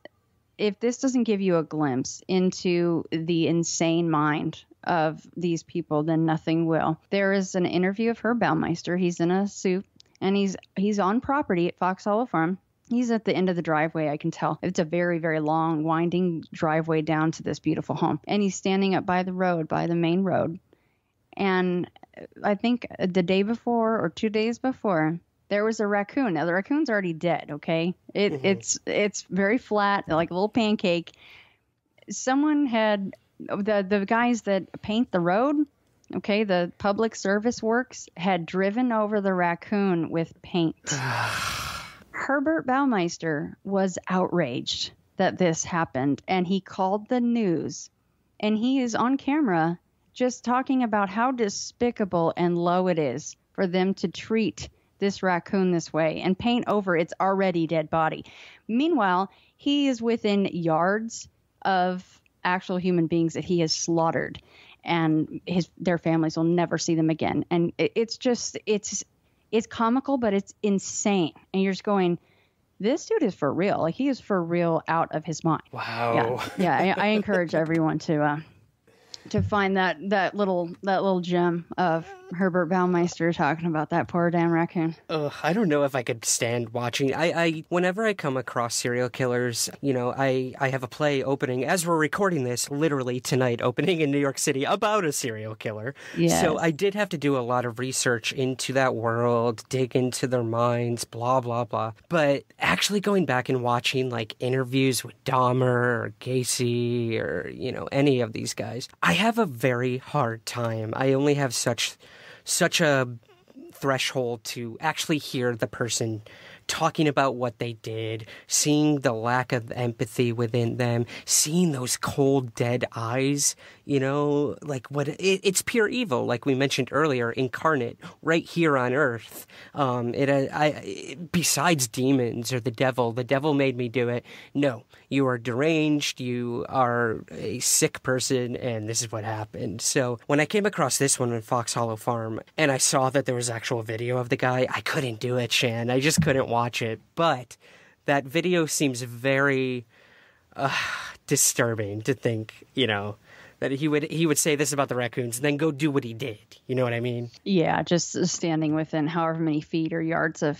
if this doesn't give you a glimpse into the insane mind of these people, then nothing will. There is an interview of Herb Baumeister. He's in a suit, and he's he's on property at Fox Hollow Farm. He's at the end of the driveway, I can tell. It's a very, very long, winding driveway down to this beautiful home. And he's standing up by the road, by the main road. And I think the day before or two days before, there was a raccoon. Now, the raccoon's already dead, okay? It, mm-hmm. It's it's very flat, like a little pancake. Someone had, the, the guys that paint the road, okay, the public service works, had driven over the raccoon with paint. Herbert Baumeister was outraged that this happened, and he called the news, and he is on camera just talking about how despicable and low it is for them to treat this raccoon this way and paint over its already dead body. Meanwhile, he is within yards of actual human beings that he has slaughtered, and his their families will never see them again. And it, it's just it's it's comical, but it's insane. And you're just going, this dude is for real. Like, he is for real out of his mind. Wow. Yeah, yeah. I, I encourage everyone to uh, to find that that little that little gem of Herbert Baumeister talking about that poor damn raccoon. Ugh, I don't know if I could stand watching. I, I whenever I come across serial killers, you know, I I have a play opening as we're recording this, literally tonight, opening in New York City about a serial killer. Yes. So I did have to do a lot of research into that world, dig into their minds, blah blah blah. But actually going back and watching like interviews with Dahmer or Gacy or, you know, any of these guys, I I have a very hard time. I only have such such a threshold to actually hear the person talking about what they did, seeing the lack of empathy within them, seeing those cold, dead eyes, you know, like what it, it's pure evil, like we mentioned earlier, incarnate right here on earth. Um, it, I, it, besides demons or the devil, the devil made me do it. No, you are deranged, you are a sick person, and this is what happened. So when I came across this one in Fox Hollow Farm and I saw that there was actual video of the guy, I couldn't do it, Shan. I just couldn't watch it, but that video seems very uh, disturbing to think, you know, that he would he would say this about the raccoons and then go do what he did. You know what I mean? Yeah, just standing within however many feet or yards of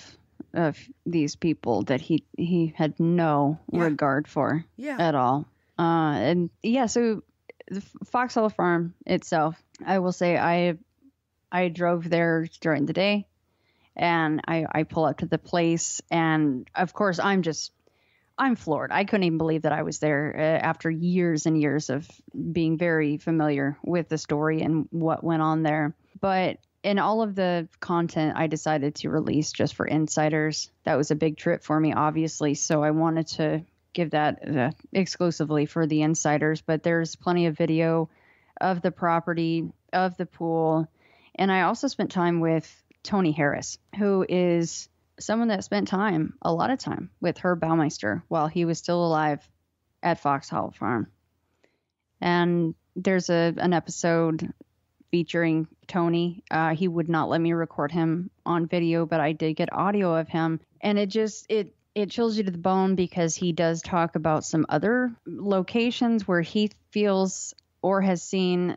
of these people that he he had no yeah. regard for yeah. at all. Uh, and yeah, so the Fox Hollow Farm itself, I will say I I drove there during the day. And I, I pull up to the place, and of course, I'm just, I'm floored. I couldn't even believe that I was there uh, after years and years of being very familiar with the story and what went on there. But in all of the content I decided to release just for insiders, that was a big trip for me, obviously. So I wanted to give that uh, exclusively for the insiders, but there's plenty of video of the property, of the pool. And I also spent time with Tony Harris, who is someone that spent time, a lot of time, with Herb Baumeister while he was still alive at Fox Hollow Farm. And there's a an episode featuring Tony. Uh, he would not let me record him on video, but I did get audio of him. And it just, it, it chills you to the bone because he does talk about some other locations where he feels or has seen,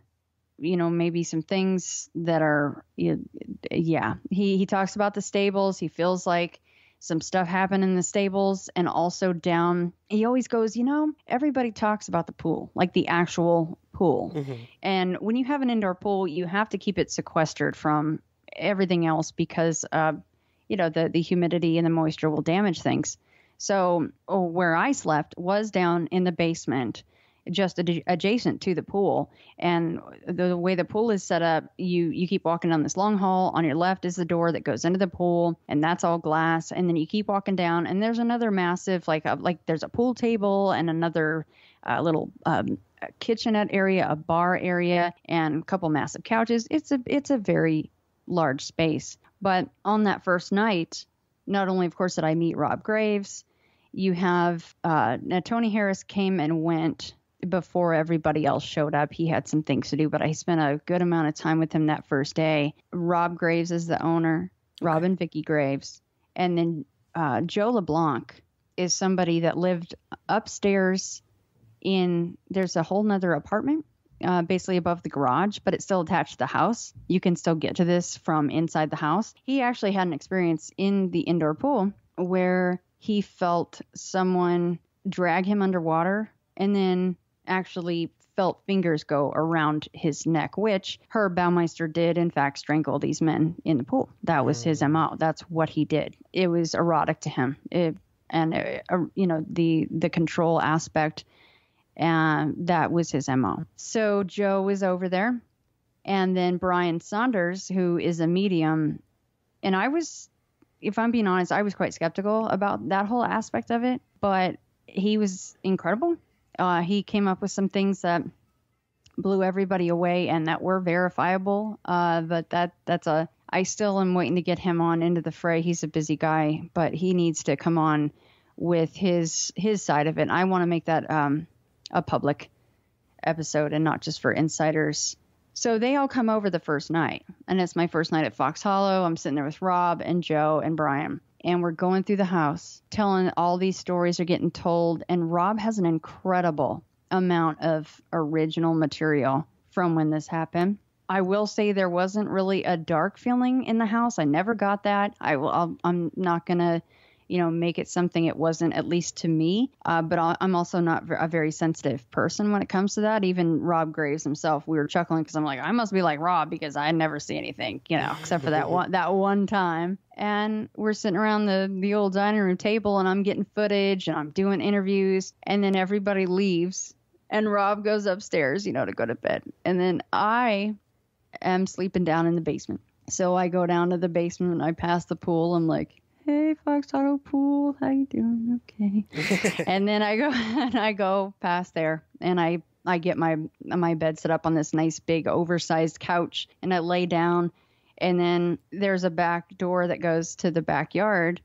you know, maybe some things that are, yeah, he, he talks about the stables. He feels like some stuff happened in the stables, and also down. He always goes, you know, everybody talks about the pool, like the actual pool. Mm-hmm. And when you have an indoor pool, you have to keep it sequestered from everything else because, uh, you know, the, the humidity and the moisture will damage things. So oh, where I slept was down in the basement, just ad adjacent to the pool. And the, the way the pool is set up, you you keep walking down this long hall. On your left is the door that goes into the pool, and that's all glass. And then you keep walking down, and there's another massive, like a, like there's a pool table and another uh, little um, kitchenette area, a bar area, and a couple massive couches. It's a it's a very large space. But on that first night, not only of course did I meet Rob Graves, you have uh, now Tony Harris came and went before everybody else showed up. He had some things to do, but I spent a good amount of time with him that first day. Rob Graves is the owner, Rob okay. and Vicki Graves. And then uh, Joe LeBlanc is somebody that lived upstairs in, there's a whole nother apartment, uh, basically above the garage, but it's still attached to the house. You can still get to this from inside the house. He actually had an experience in the indoor pool where he felt someone drag him underwater and then actually felt fingers go around his neck, which Herb Baumeister did, in fact, strangle these men in the pool. That was his M O. That's what he did. It was erotic to him. It, and, it, uh, you know, the, the control aspect, and that was his M O. So Joe was over there. And then Brian Saunders, who is a medium, and I was, if I'm being honest, I was quite skeptical about that whole aspect of it, but he was incredible. Uh, he came up with some things that blew everybody away and that were verifiable. Uh, but that that's a, I still am waiting to get him on Into the Fray. He's a busy guy, but he needs to come on with his, his side of it. I want to make that um, a public episode and not just for insiders. So they all come over the first night, and it's my first night at Fox Hollow. I'm sitting there with Rob and Joe and Brian, and we're going through the house, telling all these stories are getting told, and Rob has an incredible amount of original material from when this happened. I will say there wasn't really a dark feeling in the house. I never got that. I will, I'll, I'm not going to, you know, make it something it wasn't, at least to me. Uh, but I'll, I'm also not a very sensitive person when it comes to that. Even Rob Graves himself, we were chuckling because I'm like, I must be like Rob because I never see anything, you know, except for that one that one time. And we're sitting around the, the old dining room table, and I'm getting footage and I'm doing interviews, and then everybody leaves and Rob goes upstairs, you know, to go to bed. And then I am sleeping down in the basement. So I go down to the basement and I pass the pool. I'm like, hey, Fox Auto Pool, how you doing? Okay. And then I go and I go past there, and I, I get my my bed set up on this nice big oversized couch, and I lay down, and then there's a back door that goes to the backyard,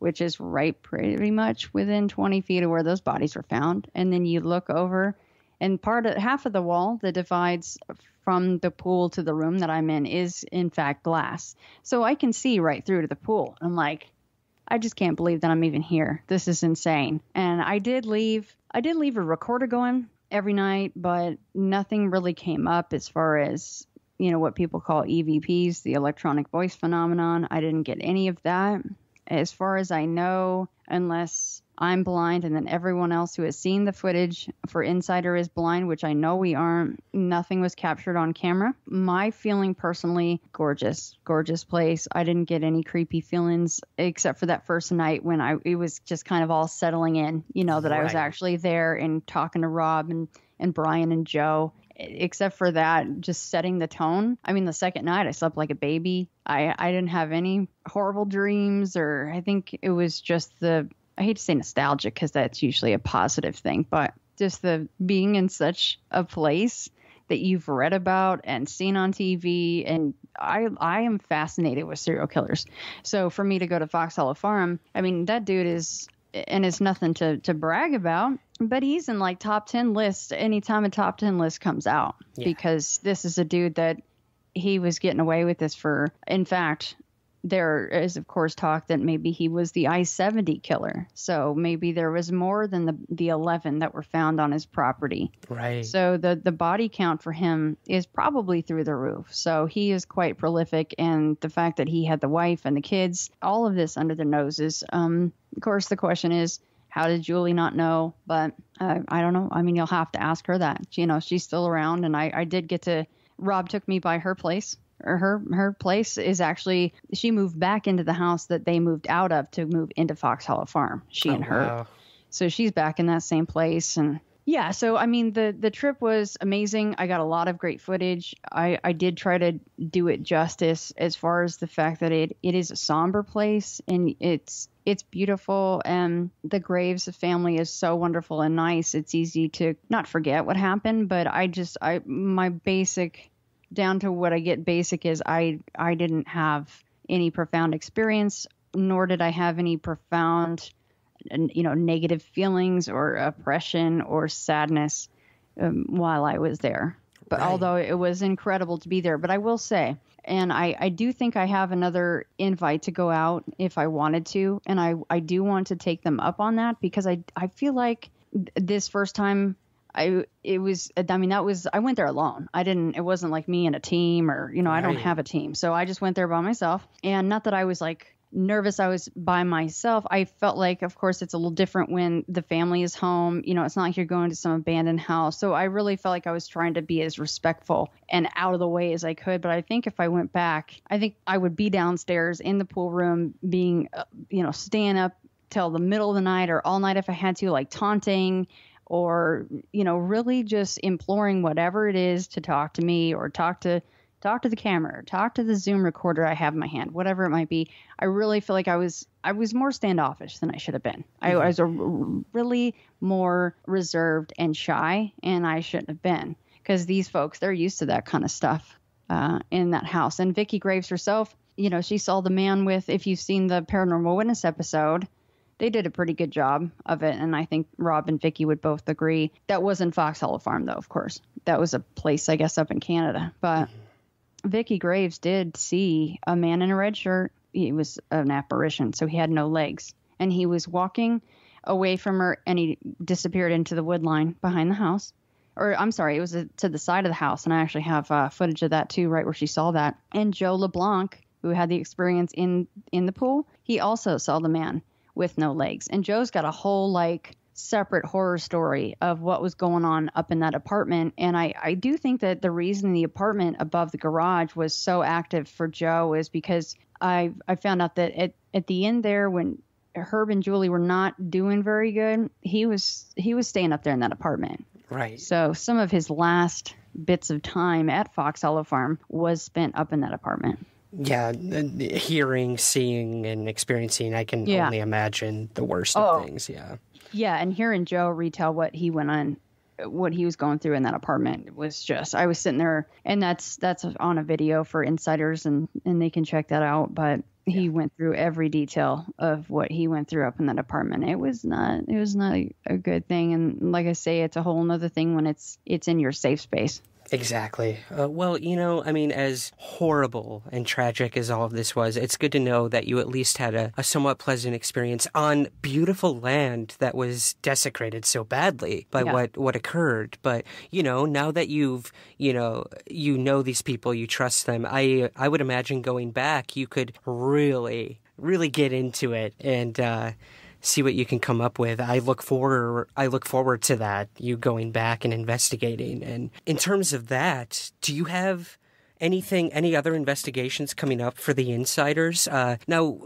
which is right pretty much within twenty feet of where those bodies were found. And then you look over, and part of half of the wall that divides from the pool to the room that I'm in is in fact glass, so I can see right through to the pool. I'm like, I just can't believe that I'm even here. This is insane. And I did leave, I did leave a recorder going every night, but nothing really came up as far as, you know, what people call E V Ps, the electronic voice phenomenon. I didn't get any of that as far as I know, unless I'm blind and then everyone else who has seen the footage for Insider is blind, which I know we aren't. Nothing was captured on camera. My feeling personally, gorgeous, gorgeous place. I didn't get any creepy feelings except for that first night when I, it was just kind of all settling in, you know, that right. I was actually there and talking to Rob and, and Brian and Joe. Except for that, just setting the tone. I mean, the second night I slept like a baby. I, I didn't have any horrible dreams, or I think it was just the, I hate to say nostalgic because that's usually a positive thing, but just the being in such a place that you've read about and seen on T V. And I I am fascinated with serial killers. So for me to go to Fox Hollow Farm, I mean, that dude is, and it's nothing to, to brag about, but he's in like top ten lists anytime a top ten list comes out, yeah. Because this is a dude that he was getting away with this for, in fact, there is, of course, talk that maybe he was the I seventy killer. So maybe there was more than the, the eleven that were found on his property. Right. So the, the body count for him is probably through the roof. So he is quite prolific. And the fact that he had the wife and the kids, all of this under their noses. Um, of course, the question is, how did Julie not know? But uh, I don't know. I mean, you'll have to ask her that. You know, she's still around. And I, I did get to, Rob took me by her place. Her her place is actually, she moved back into the house that they moved out of to move into Fox Hollow Farm, she oh, and her. Wow. So she's back in that same place. And yeah, so I mean, the, the trip was amazing. I got a lot of great footage. I, I did try to do it justice as far as the fact that it, it is a somber place, and it's it's beautiful. And the Graves family is so wonderful and nice. It's easy to not forget what happened, but I just, I my basic... down to what I get basic is I, I didn't have any profound experience, nor did I have any profound, you know, negative feelings or oppression or sadness um, while I was there. But right. Although it was incredible to be there, but I will say, and I, I do think I have another invite to go out if I wanted to. And I, I do want to take them up on that because I, I feel like th- this first time I, it was, I mean, that was, I went there alone. I didn't, it wasn't like me and a team or, you know, right. I don't have a team. So I just went there by myself, and not that I was like, nervous. I was by myself. I felt like, of course, it's a little different when the family is home. You know, it's not like you're going to some abandoned house. So I really felt like I was trying to be as respectful and out of the way as I could. But I think if I went back, I think I would be downstairs in the pool room being, you know, staying up till the middle of the night or all night if I had to, like taunting or, you know, really just imploring whatever it is to talk to me or talk to Talk to the camera, talk to the Zoom recorder I have in my hand, whatever it might be. I really feel like I was I was more standoffish than I should have been. I, I was a r- really more reserved and shy, and I shouldn't have been, because these folks, they're used to that kind of stuff uh, in that house. And Vicki Graves herself, you know, she saw the man with, if you've seen the Paranormal Witness episode, they did a pretty good job of it. And I think Rob and Vicki would both agree. That wasn't Fox Hollow Farm, though, of course. That was a place, I guess, up in Canada. But Vicki Graves did see a man in a red shirt. He was an apparition, so he had no legs. And he was walking away from her, and he disappeared into the wood line behind the house. Or, I'm sorry, it was a, to the side of the house, and I actually have uh, footage of that, too, right where she saw that. And Joe LeBlanc, who had the experience in, in the pool, he also saw the man with no legs. And Joe's got a whole, like, separate horror story of what was going on up in that apartment. And I, I do think that the reason the apartment above the garage was so active for Joe is because I I found out that at, at the end there, when Herb and Julie were not doing very good, he was he was staying up there in that apartment. Right. So some of his last bits of time at Fox Hollow Farm was spent up in that apartment. Yeah, hearing, seeing, and experiencing, I can yeah. only imagine the worst oh. of things, yeah. Yeah, and hearing Joe retell what he went on, what he was going through in that apartment was just, I was sitting there, and that's that's on a video for insiders, and, and they can check that out, but he yeah. went through every detail of what he went through up in that apartment. It was not, it was not a, a good thing, and like I say, it's a whole nother thing when it's it's in your safe space. Exactly. Uh, well, you know, I mean, as horrible and tragic as all of this was, it's good to know that you at least had a, a somewhat pleasant experience on beautiful land that was desecrated so badly by yeah. what, what occurred. But, you know, now that you've, you know, you know these people, you trust them, I, I would imagine going back, you could really, really get into it and, uh, see what you can come up with. I look forward, I look forward to that, you going back and investigating. And in terms of that, do you have anything, any other investigations coming up for the insiders? Uh, now,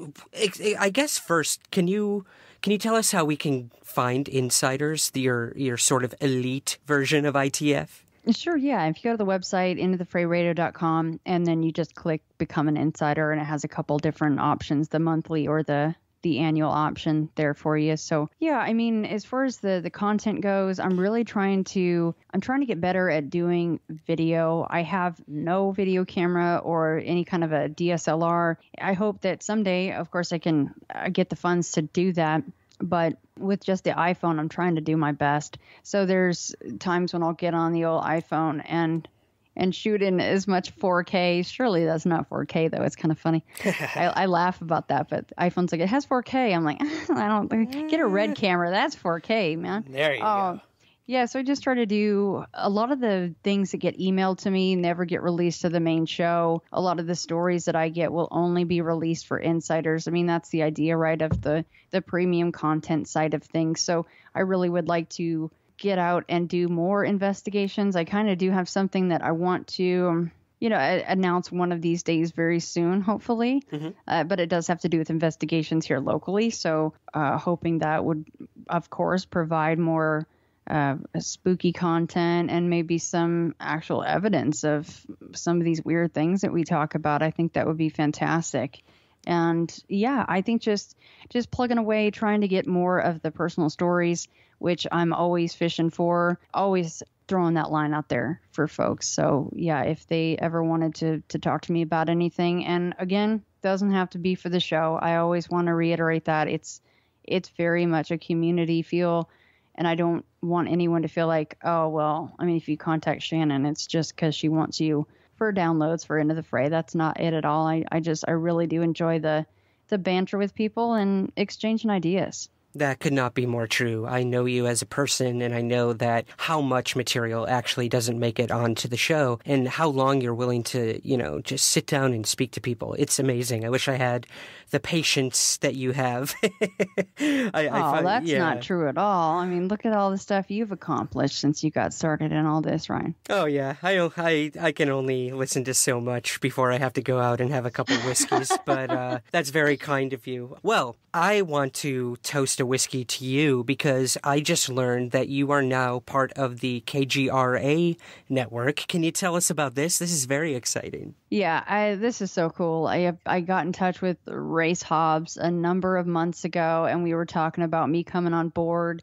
I guess first, can you can you tell us how we can find insiders, your, your sort of elite version of I T F? Sure, yeah. If you go to the website, into the fray radio dot com, and then you just click Become an Insider, and it has a couple different options, the monthly or the the annual option there for you. So yeah, I mean, as far as the, the content goes, I'm really trying to, I'm trying to get better at doing video. I have no video camera or any kind of a D S L R. I hope that someday, of course, I can uh, get the funds to do that. But with just the iPhone, I'm trying to do my best. So there's times when I'll get on the old iPhone and and shoot in as much four K. Surely that's not four K, though. It's kind of funny. I, I laugh about that, but iPhone's like, it has four K. I'm like, I don't get a red camera. That's four K, man. There you uh, go. Yeah, so I just try to do a lot of the things that get emailed to me never get released to the main show. A lot of the stories that I get will only be released for insiders. I mean, that's the idea, right, of the, the premium content side of things. So I really would like to get out and do more investigations. I kind of do have something that I want to, um, you know, I, announce one of these days very soon, hopefully. Mm-hmm. Uh, but it does have to do with investigations here locally. So uh, hoping that would, of course, provide more uh, spooky content and maybe some actual evidence of some of these weird things that we talk about. I think that would be fantastic. And yeah, I think just just plugging away, trying to get more of the personal stories, which I'm always fishing for, always throwing that line out there for folks. So yeah, if they ever wanted to to talk to me about anything, and again, doesn't have to be for the show. I always want to reiterate that it's it's very much a community feel. And I don't want anyone to feel like, oh, well, I mean, if you contact Shannon, it's just because she wants you for downloads for Into the Fray. That's not it at all. I, I just, I really do enjoy the, the banter with people and exchanging ideas. That could not be more true. I know you as a person, and I know that how much material actually doesn't make it onto the show and how long you're willing to, you know, just sit down and speak to people. It's amazing. I wish I had the patience that you have. I, oh, I find, that's yeah. not true at all. I mean, look at all the stuff you've accomplished since you got started in all this, Ryan. Oh, yeah. I, I, I can only listen to so much before I have to go out and have a couple of whiskeys, but uh, that's very kind of you. Well, I want to toast a whiskey to you because I just learned that you are now part of the K G R A network. Can you tell us about this? This is very exciting. Yeah, I, this is so cool. I have, I got in touch with Race Hobbs a number of months ago, and we were talking about me coming on board,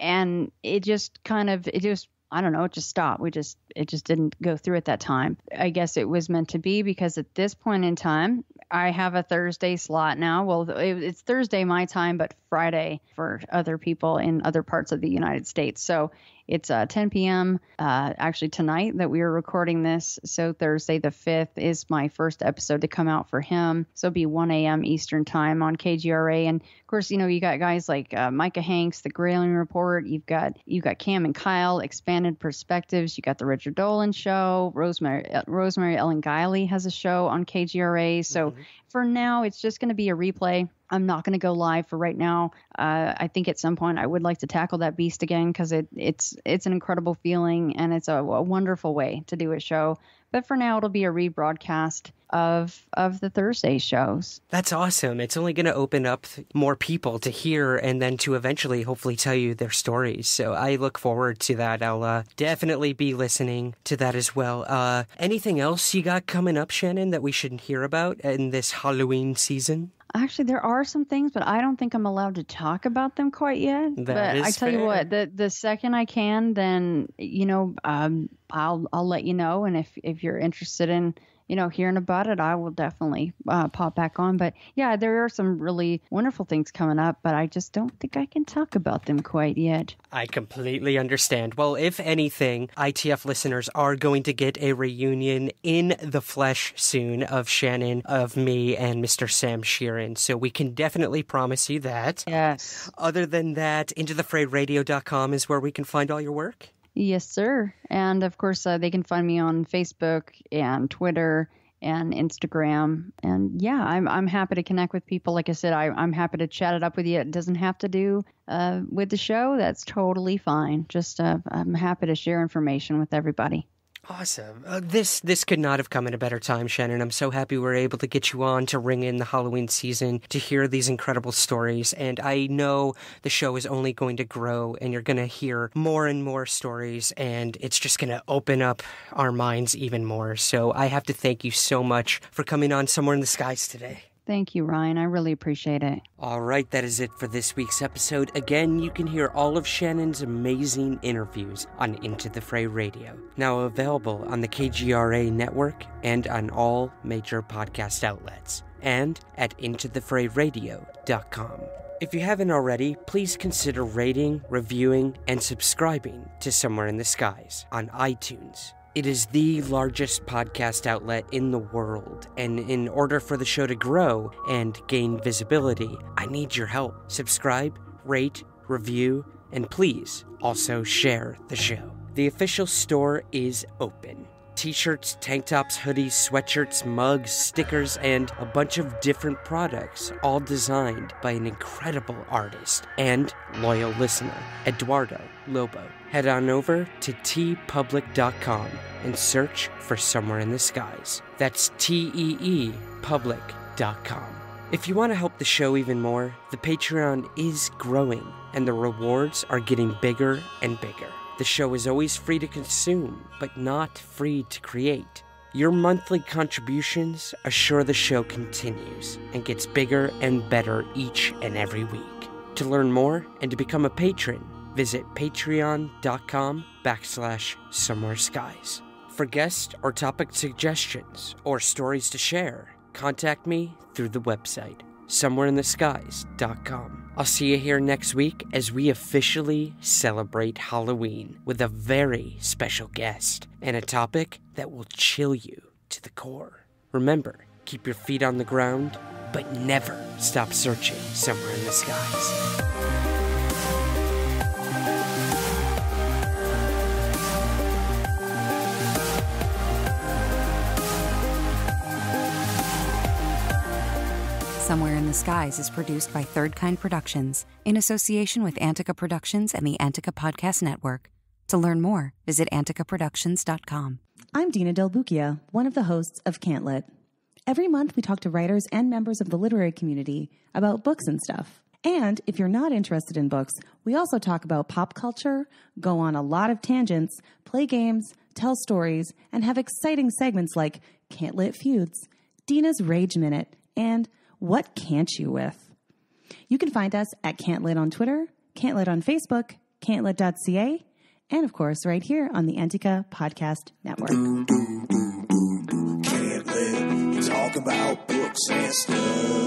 and it just kind of it just I don't know, it just stopped. We just it just didn't go through at that time. I guess it was meant to be, because at this point in time, I have a Thursday slot now. Well, it's Thursday my time, but Friday for other people in other parts of the United States. So it's uh, ten p m Uh, actually tonight that we are recording this. So Thursday the fifth is my first episode to come out for him. So it'll be one a m Eastern time on K G R A. And of course, you know, you got guys like uh, Micah Hanks, The Grayling Report. You've got you've got Cam and Kyle, Expanded Perspectives. You got the Richard Dolan Show. Rosemary uh, Rosemary Ellen Guiley has a show on K G R A. So mm-hmm. for now, it's just going to be a replay. I'm not going to go live for right now. Uh, I think at some point I would like to tackle that beast again, because it, it's it's an incredible feeling, and it's a, a wonderful way to do a show. But for now, it'll be a rebroadcast of of the Thursday shows. That's awesome. It's only going to open up more people to hear and then to eventually hopefully tell you their stories. So I look forward to that. I'll uh, definitely be listening to that as well. Uh, anything else you got coming up, Shannon, that we should hear about in this Halloween season? Actually, there are some things, but I don't think I'm allowed to talk about them quite yet. That but is I tell fair. you what, the the second I can, then you know, um, I'll I'll let you know. And if if you're interested in you know hearing about it, I will definitely uh, pop back on. But yeah, there are some really wonderful things coming up, but I just don't think I can talk about them quite yet. I completely understand. Well, if anything, I T F listeners are going to get a reunion in the flesh soon of Shannon, of me, and Mister Sam Sheeran. So we can definitely promise you that. Yes. Other than that, into the fray radio dot com is where we can find all your work. Yes, sir. And of course, uh, they can find me on Facebook and Twitter and Instagram. And yeah, I'm I'm happy to connect with people. Like I said, I, I'm happy to chat it up with you. It doesn't have to do uh, with the show. That's totally fine. Just uh, I'm happy to share information with everybody. Awesome. Uh, this this could not have come at a better time, Shannon. I'm so happy we were able to get you on to ring in the Halloween season, to hear these incredible stories. And I know the show is only going to grow, and you're going to hear more and more stories, and it's just going to open up our minds even more. So I have to thank you so much for coming on Somewhere in the Skies today. Thank you, Ryan. I really appreciate it. All right, that is it for this week's episode. Again, you can hear all of Shannon's amazing interviews on Into the Fray Radio, now available on the K G R A network and on all major podcast outlets, and at into the fray radio dot com. If you haven't already, please consider rating, reviewing, and subscribing to Somewhere in the Skies on iTunes. It is the largest podcast outlet in the world, and in order for the show to grow and gain visibility, I need your help. Subscribe, rate, review, and please also share the show. The official store is open. T-shirts, tank tops, hoodies, sweatshirts, mugs, stickers, and a bunch of different products, all designed by an incredible artist and loyal listener, Eduardo Lobo. Head on over to tee public dot com and search for Somewhere in the Skies. That's tee public dot com. If you want to help the show even more, the Patreon is growing, and the rewards are getting bigger and bigger. The show is always free to consume, but not free to create. Your monthly contributions assure the show continues and gets bigger and better each and every week. To learn more and to become a patron, visit patreon.com backslash Somewhere Skies. For guest or topic suggestions or stories to share, contact me through the website, somewhere in the skies dot com. I'll see you here next week as we officially celebrate Halloween with a very special guest and a topic that will chill you to the core. Remember, keep your feet on the ground but never stop searching somewhere in the skies. Somewhere in the Skies is produced by Third Kind Productions in association with Antica Productions and the Antica Podcast Network. To learn more, visit antica productions dot com. I'm Dina Del Bucchia, one of the hosts of Can't Lit. Every month we talk to writers and members of the literary community about books and stuff. And if you're not interested in books, we also talk about pop culture, go on a lot of tangents, play games, tell stories, and have exciting segments like Can't Lit Feuds, Dina's Rage Minute, and What Can't You With? You can find us at Can't Lit on Twitter, Can't Lit on Facebook, can't lit dot c a, and of course right here on the Antica Podcast Network. Do, do, do, do, do. Can't Lit. Talk about books and stuff.